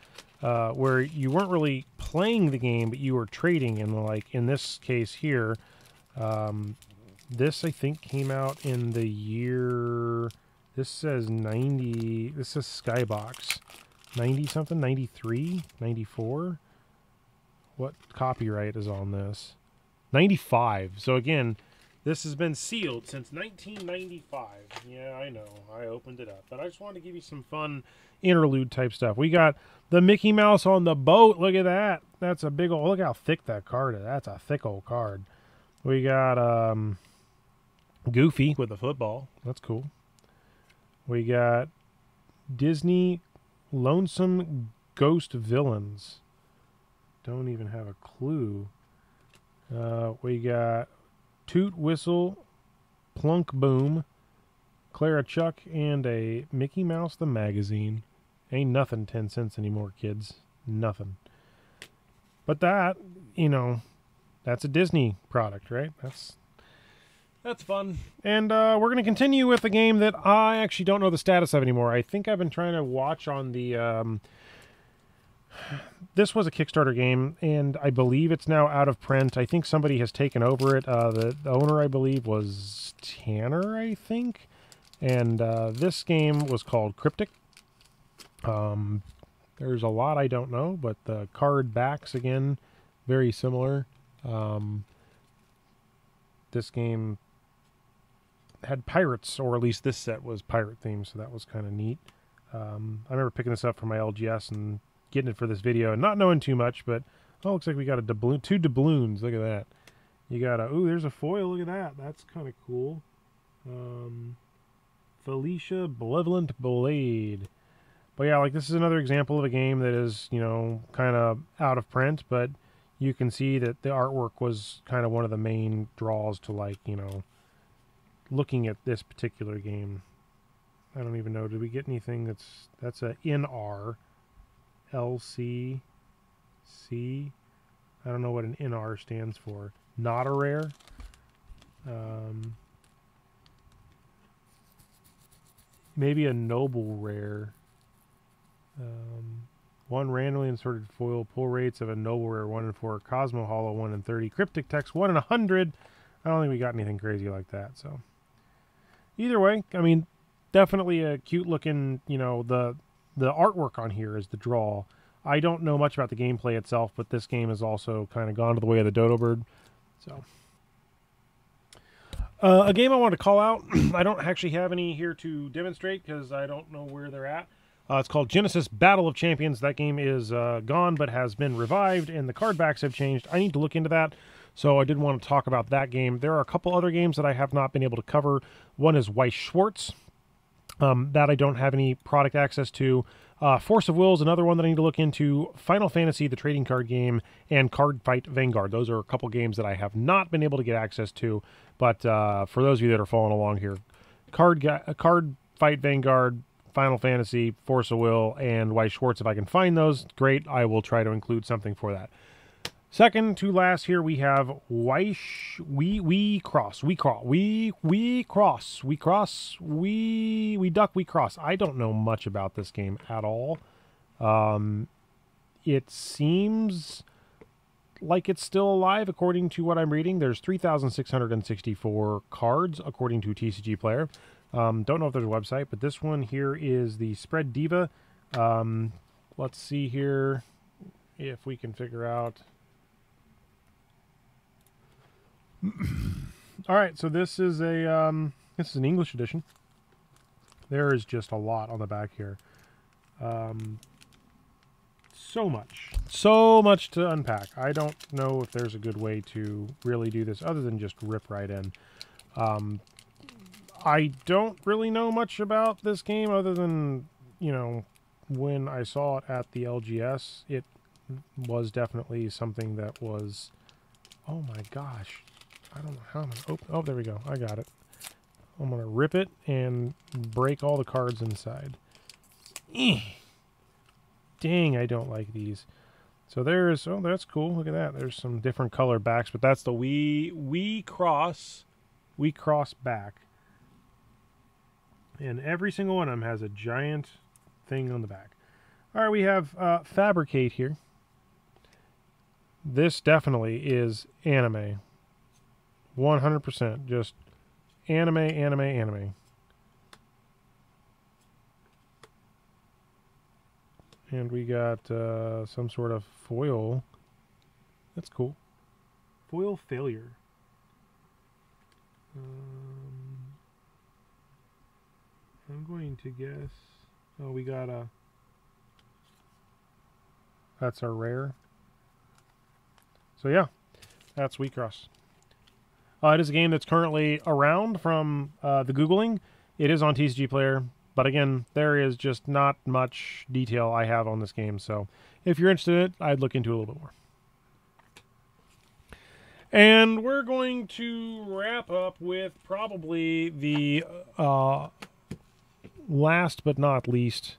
uh, where you weren't really playing the game, but you were trading. And like in this case here, um, this I think came out in the year. This says ninety. This says Skybox, ninety something, ninety-three, ninety-four. What copyright is on this? ninety-five. So again, this has been sealed since nineteen ninety-five. Yeah, I know. I opened it up. But I just wanted to give you some fun interlude type stuff. We got the Mickey Mouse on the boat. Look at that. That's a big old... Look how thick that card is. That's a thick old card. We got um, Goofy with the football. That's cool. We got Disney Lonesome Ghost Villains. Don't even have a clue. Uh, we got Toot Whistle, Plunk Boom, Clara Chuck, and a Mickey Mouse the Magazine. Ain't nothing ten cents anymore, kids. Nothing. But that, you know, that's a Disney product, right? That's that's fun. And uh, we're going to continue with a game that I actually don't know the status of anymore. I think I've been trying to watch on the... Um, This was a Kickstarter game, and I believe it's now out of print. I think somebody has taken over it. Uh, the, the owner, I believe, was Tanner, I think. And uh, this game was called Kryptik. Um, there's a lot I don't know, but the card backs, again, very similar. Um, this game had pirates, or at least this set was pirate-themed, so that was kind of neat. Um, I remember picking this up for my L G S and getting it for this video and not knowing too much, but oh, looks like we got a doubloon, two doubloons. Look at that. You got a, ooh, there's a foil. Look at that. That's kind of cool. Um, Felicia Malevolent Blade. But yeah, like this is another example of a game that is, you know, kind of out of print, but you can see that the artwork was kind of one of the main draws to, like, you know, looking at this particular game. I don't even know. Did we get anything that's, that's a N R? L C C. I don't know what an N R stands for. Not a rare. Um, maybe a noble rare. Um, one randomly inserted foil, pull rates of a noble rare one in four, Cosmo Hollow one in thirty, Kryptik text one in one hundred. I don't think we got anything crazy like that, so. Either way, I mean, definitely a cute looking, you know, the the artwork on here is the draw. I don't know much about the gameplay itself, but this game has also kind of gone to the way of the dodo bird, so. Uh, a game I want to call out, I don't actually have any here to demonstrate because I don't know where they're at. Uh, it's called Genesis Battle of Champions. That game is uh, gone but has been revived, and the card backs have changed. I need to look into that, so I did want to talk about that game. There are a couple other games that I have not been able to cover. One is Weiss Schwartz. Um, that I don't have any product access to. Uh, Force of Will is another one that I need to look into. Final Fantasy, the trading card game, and Card Fight Vanguard. Those are a couple games that I have not been able to get access to. But uh, for those of you that are following along here, Card, Card Fight Vanguard, Final Fantasy, Force of Will, and Weiss Schwartz. If I can find those, great. I will try to include something for that. Second to last here, we have Weiss, we, we cross, we cross, we, we cross, we cross, we, we duck, we cross. I don't know much about this game at all. Um, it seems like it's still alive according to what I'm reading. There's three thousand six hundred sixty-four cards according to TCGplayer. Um, don't know if there's a website, but this one here is the Spread Diva. Um, let's see here if we can figure out... All right, so this is a um, this is an English edition. There is just a lot on the back here, um, so much, so much to unpack. I don't know if there's a good way to really do this other than just rip right in. Um, I don't really know much about this game other than, you know, when I saw it at the L G S, it was definitely something that was. Oh my gosh. I don't know how I'm going to open... Oh, there we go. I got it. I'm going to rip it and break all the cards inside. Eeh. Dang, I don't like these. So there's... Oh, that's cool. Look at that. There's some different color backs, but that's the we, we cross. We cross back. And every single one of them has a giant thing on the back. All right, we have uh, Fabricate here. This definitely is anime. one hundred percent just anime, anime, anime. And we got uh, some sort of foil. That's cool. Foil failure. Um, I'm going to guess... Oh, we got a... That's our rare. So yeah, that's WeCross. Uh, it is a game that's currently around from uh, the Googling. It is on TCGplayer, but again, there is just not much detail I have on this game. So if you're interested in it, I'd look into it a little bit more. And we're going to wrap up with probably the uh, last but not least,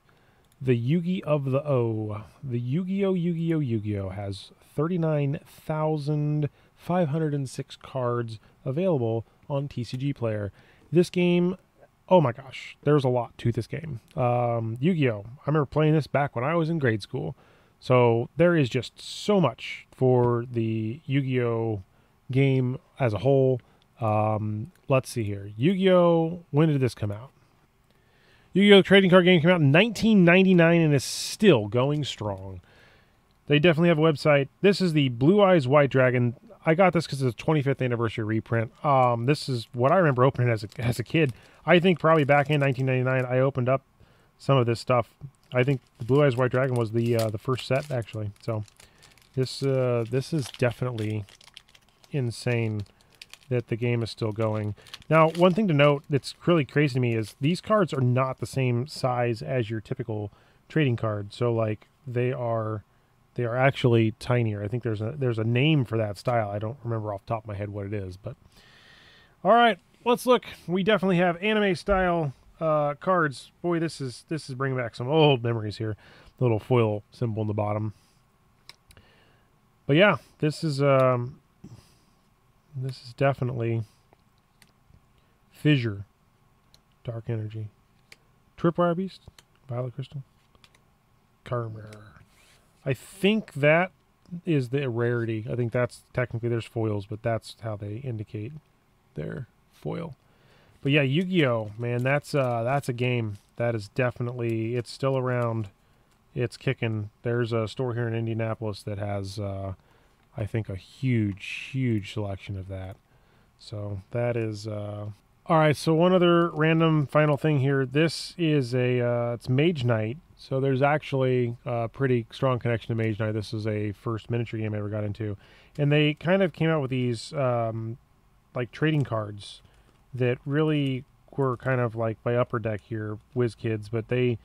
the Yu-Gi of the O. The Yu-Gi-Oh! Yu-Gi-Oh! Yu-Gi-Oh! has thirty-nine thousand five hundred six cards available on TCGplayer. This game, oh my gosh, there's a lot to this game. Um, Yu-Gi-Oh! I remember playing this back when I was in grade school. So there is just so much for the Yu-Gi-Oh! Game as a whole. Um, let's see here. Yu-Gi-Oh! When did this come out? Yu-Gi-Oh! Trading Card Game came out in nineteen ninety-nine and is still going strong. They definitely have a website. This is the Blue Eyes White Dragon. I got this because it's a twenty-fifth anniversary reprint. Um, this is what I remember opening as a, as a kid. I think probably back in nineteen ninety-nine, I opened up some of this stuff. I think the Blue Eyes White Dragon was the uh, the first set, actually. So this uh, this is definitely insane that the game is still going. Now, one thing to note that's really crazy to me is these cards are not the same size as your typical trading card. So, like, they are... They are actually tinier. I think there's a there's a name for that style. I don't remember off the top of my head what it is, but all right, let's look. We definitely have anime style uh, cards. Boy, this is this is bringing back some old memories here. The little foil symbol in the bottom. But yeah, this is um, this is definitely Fissure, Dark Energy, Tripwire Beast, Violet Crystal, Karma. I think that is the rarity. I think that's technically there's foils, but that's how they indicate their foil. But yeah, Yu-Gi-Oh, man, that's uh that's a game that is definitely, it's still around, it's kicking. There's a store here in Indianapolis that has uh I think a huge huge selection of that. So that is uh all right, so one other random final thing here. This is a uh it's Mage Knight. So there's actually a pretty strong connection to Mage Knight. This is a first miniature game I ever got into. And they kind of came out with these um, like trading cards that really were kind of like by Upper Deck here, WizKids, but they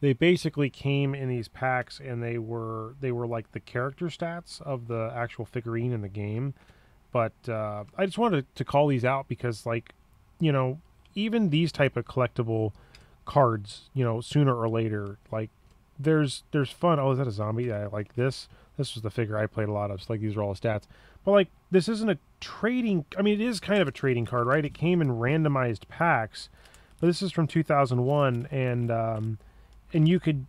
they basically came in these packs, and they were they were like the character stats of the actual figurine in the game. But uh, I just wanted to call these out because, like, you know, even these type of collectible cards, you know, sooner or later, like, there's there's fun. Oh, is that a zombie? Yeah, like this this was the figure I played a lot of, so like these are all stats, but like this isn't a trading, I mean, it is kind of a trading card, right? It came in randomized packs, but this is from two thousand one, and um and you could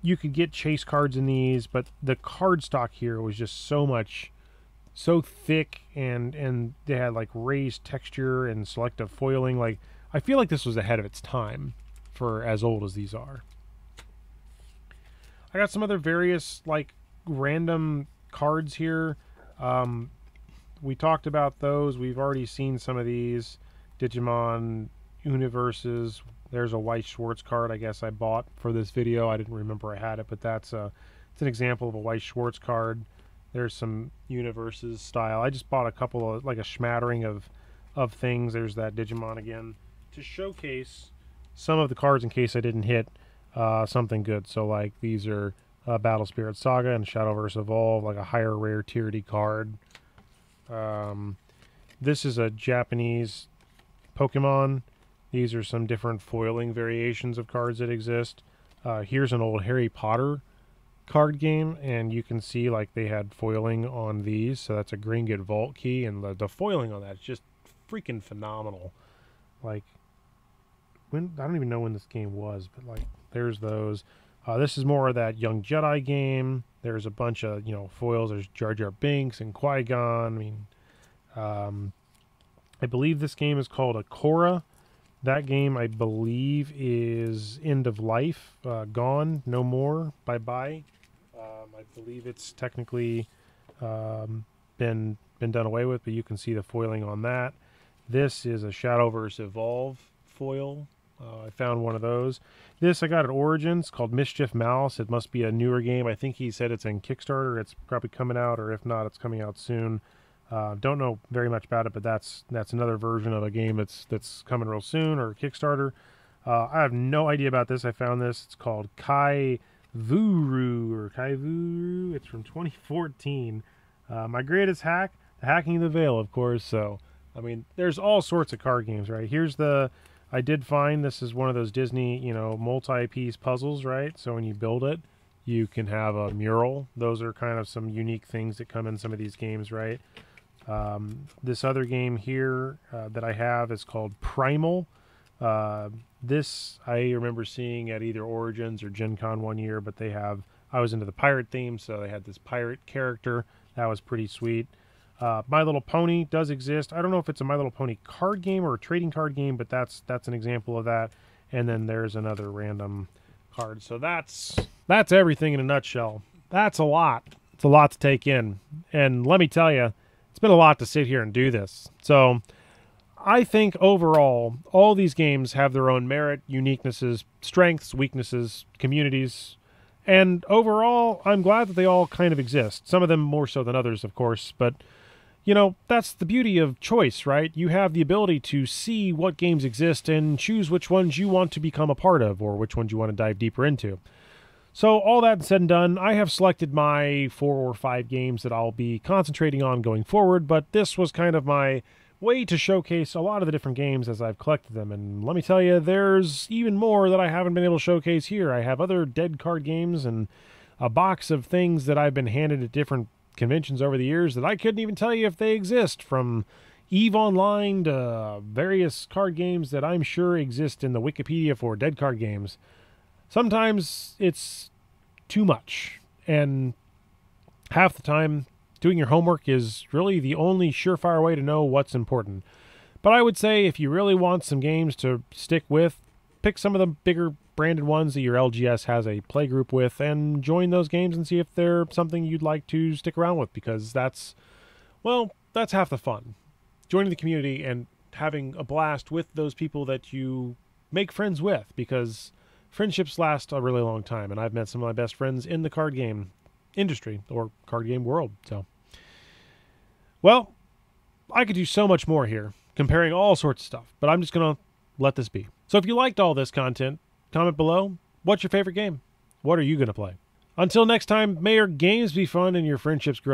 you could get chase cards in these, but the card stock here was just so much so thick, and and they had like raised texture and selective foiling. Like, I feel like this was ahead of its time for as old as these are. I got some other various like random cards here. Um, we talked about those. We've already seen some of these Digimon universes. There's a Weiss Schwartz card I guess I bought for this video. I didn't remember I had it, but that's a it's an example of a Weiss Schwartz card. There's some universes style. I just bought a couple of like a smattering of of things. There's that Digimon again to showcase some of the cards in case I didn't hit uh, something good. So like these are uh, Battle Spirits Saga and Shadowverse Evolve, like a higher rare tier D card. Um, this is a Japanese Pokemon. These are some different foiling variations of cards that exist. Uh, here's an old Harry Potter card game, and you can see like they had foiling on these. So that's a Gringotts Vault Key, and the, the foiling on that is just freaking phenomenal. Like, When, I don't even know when this game was, but like there's those. Uh, this is more of that Young Jedi game. There's a bunch of, you know, foils. There's Jar Jar Binks and Qui-Gon. I mean, um, I believe this game is called Akora. That game, I believe, is end of life, uh, gone, no more, bye bye. Um, I believe it's technically um, been been done away with, but you can see the foiling on that. This is a Shadowverse Evolve foil. Uh, I found one of those. This I got at Origins, called Mischief Mouse. It must be a newer game. I think he said it's in Kickstarter. It's probably coming out, or if not, it's coming out soon. Uh, don't know very much about it, but that's that's another version of a game that's that's coming real soon, or Kickstarter. Uh, I have no idea about this. I found this. It's called Kaivuru, or Kaivuru. It's from twenty fourteen. Uh, my greatest hack, hacking the veil, of course. So, I mean, there's all sorts of card games, right? Here's the... I did find this is one of those Disney, you know, multi-piece puzzles, right? So when you build it, you can have a mural. Those are kind of some unique things that come in some of these games, right? Um, this other game here uh, that I have is called Primal. Uh, this I remember seeing at either Origins or Gen Con one year, but they have... I was into the pirate theme, so they had this pirate character. That was pretty sweet. Uh, My Little Pony does exist. I don't know if it's a My Little Pony card game or a trading card game, but that's that's an example of that. And then there's another random card. So that's that's everything in a nutshell. That's a lot. It's a lot to take in. And let me tell you, it's been a lot to sit here and do this. So I think overall, all these games have their own merit, uniquenesses, strengths, weaknesses, communities. And overall, I'm glad that they all kind of exist. Some of them more so than others, of course, but... you know, that's the beauty of choice, right? You have the ability to see what games exist and choose which ones you want to become a part of, or which ones you want to dive deeper into. So all that said and done, I have selected my four or five games that I'll be concentrating on going forward, but this was kind of my way to showcase a lot of the different games as I've collected them. And let me tell you, there's even more that I haven't been able to showcase here. I have other dead card games and a box of things that I've been handed at different conventions over the years that I couldn't even tell you if they exist, from EVE Online to various card games that I'm sure exist in the Wikipedia for dead card games. Sometimes it's too much, and half the time, doing your homework is really the only surefire way to know what's important. But I would say if you really want some games to stick with, pick some of the bigger branded ones that your L G S has a playgroup with and join those games and see if they're something you'd like to stick around with, because that's, well, that's half the fun. Joining the community and having a blast with those people that you make friends with, because friendships last a really long time, and I've met some of my best friends in the card game industry or card game world. So, well, I could do so much more here, comparing all sorts of stuff, but I'm just going to let this be. So if you liked all this content, comment below, what's your favorite game? What are you going to play? Until next time, may your games be fun and your friendships grow.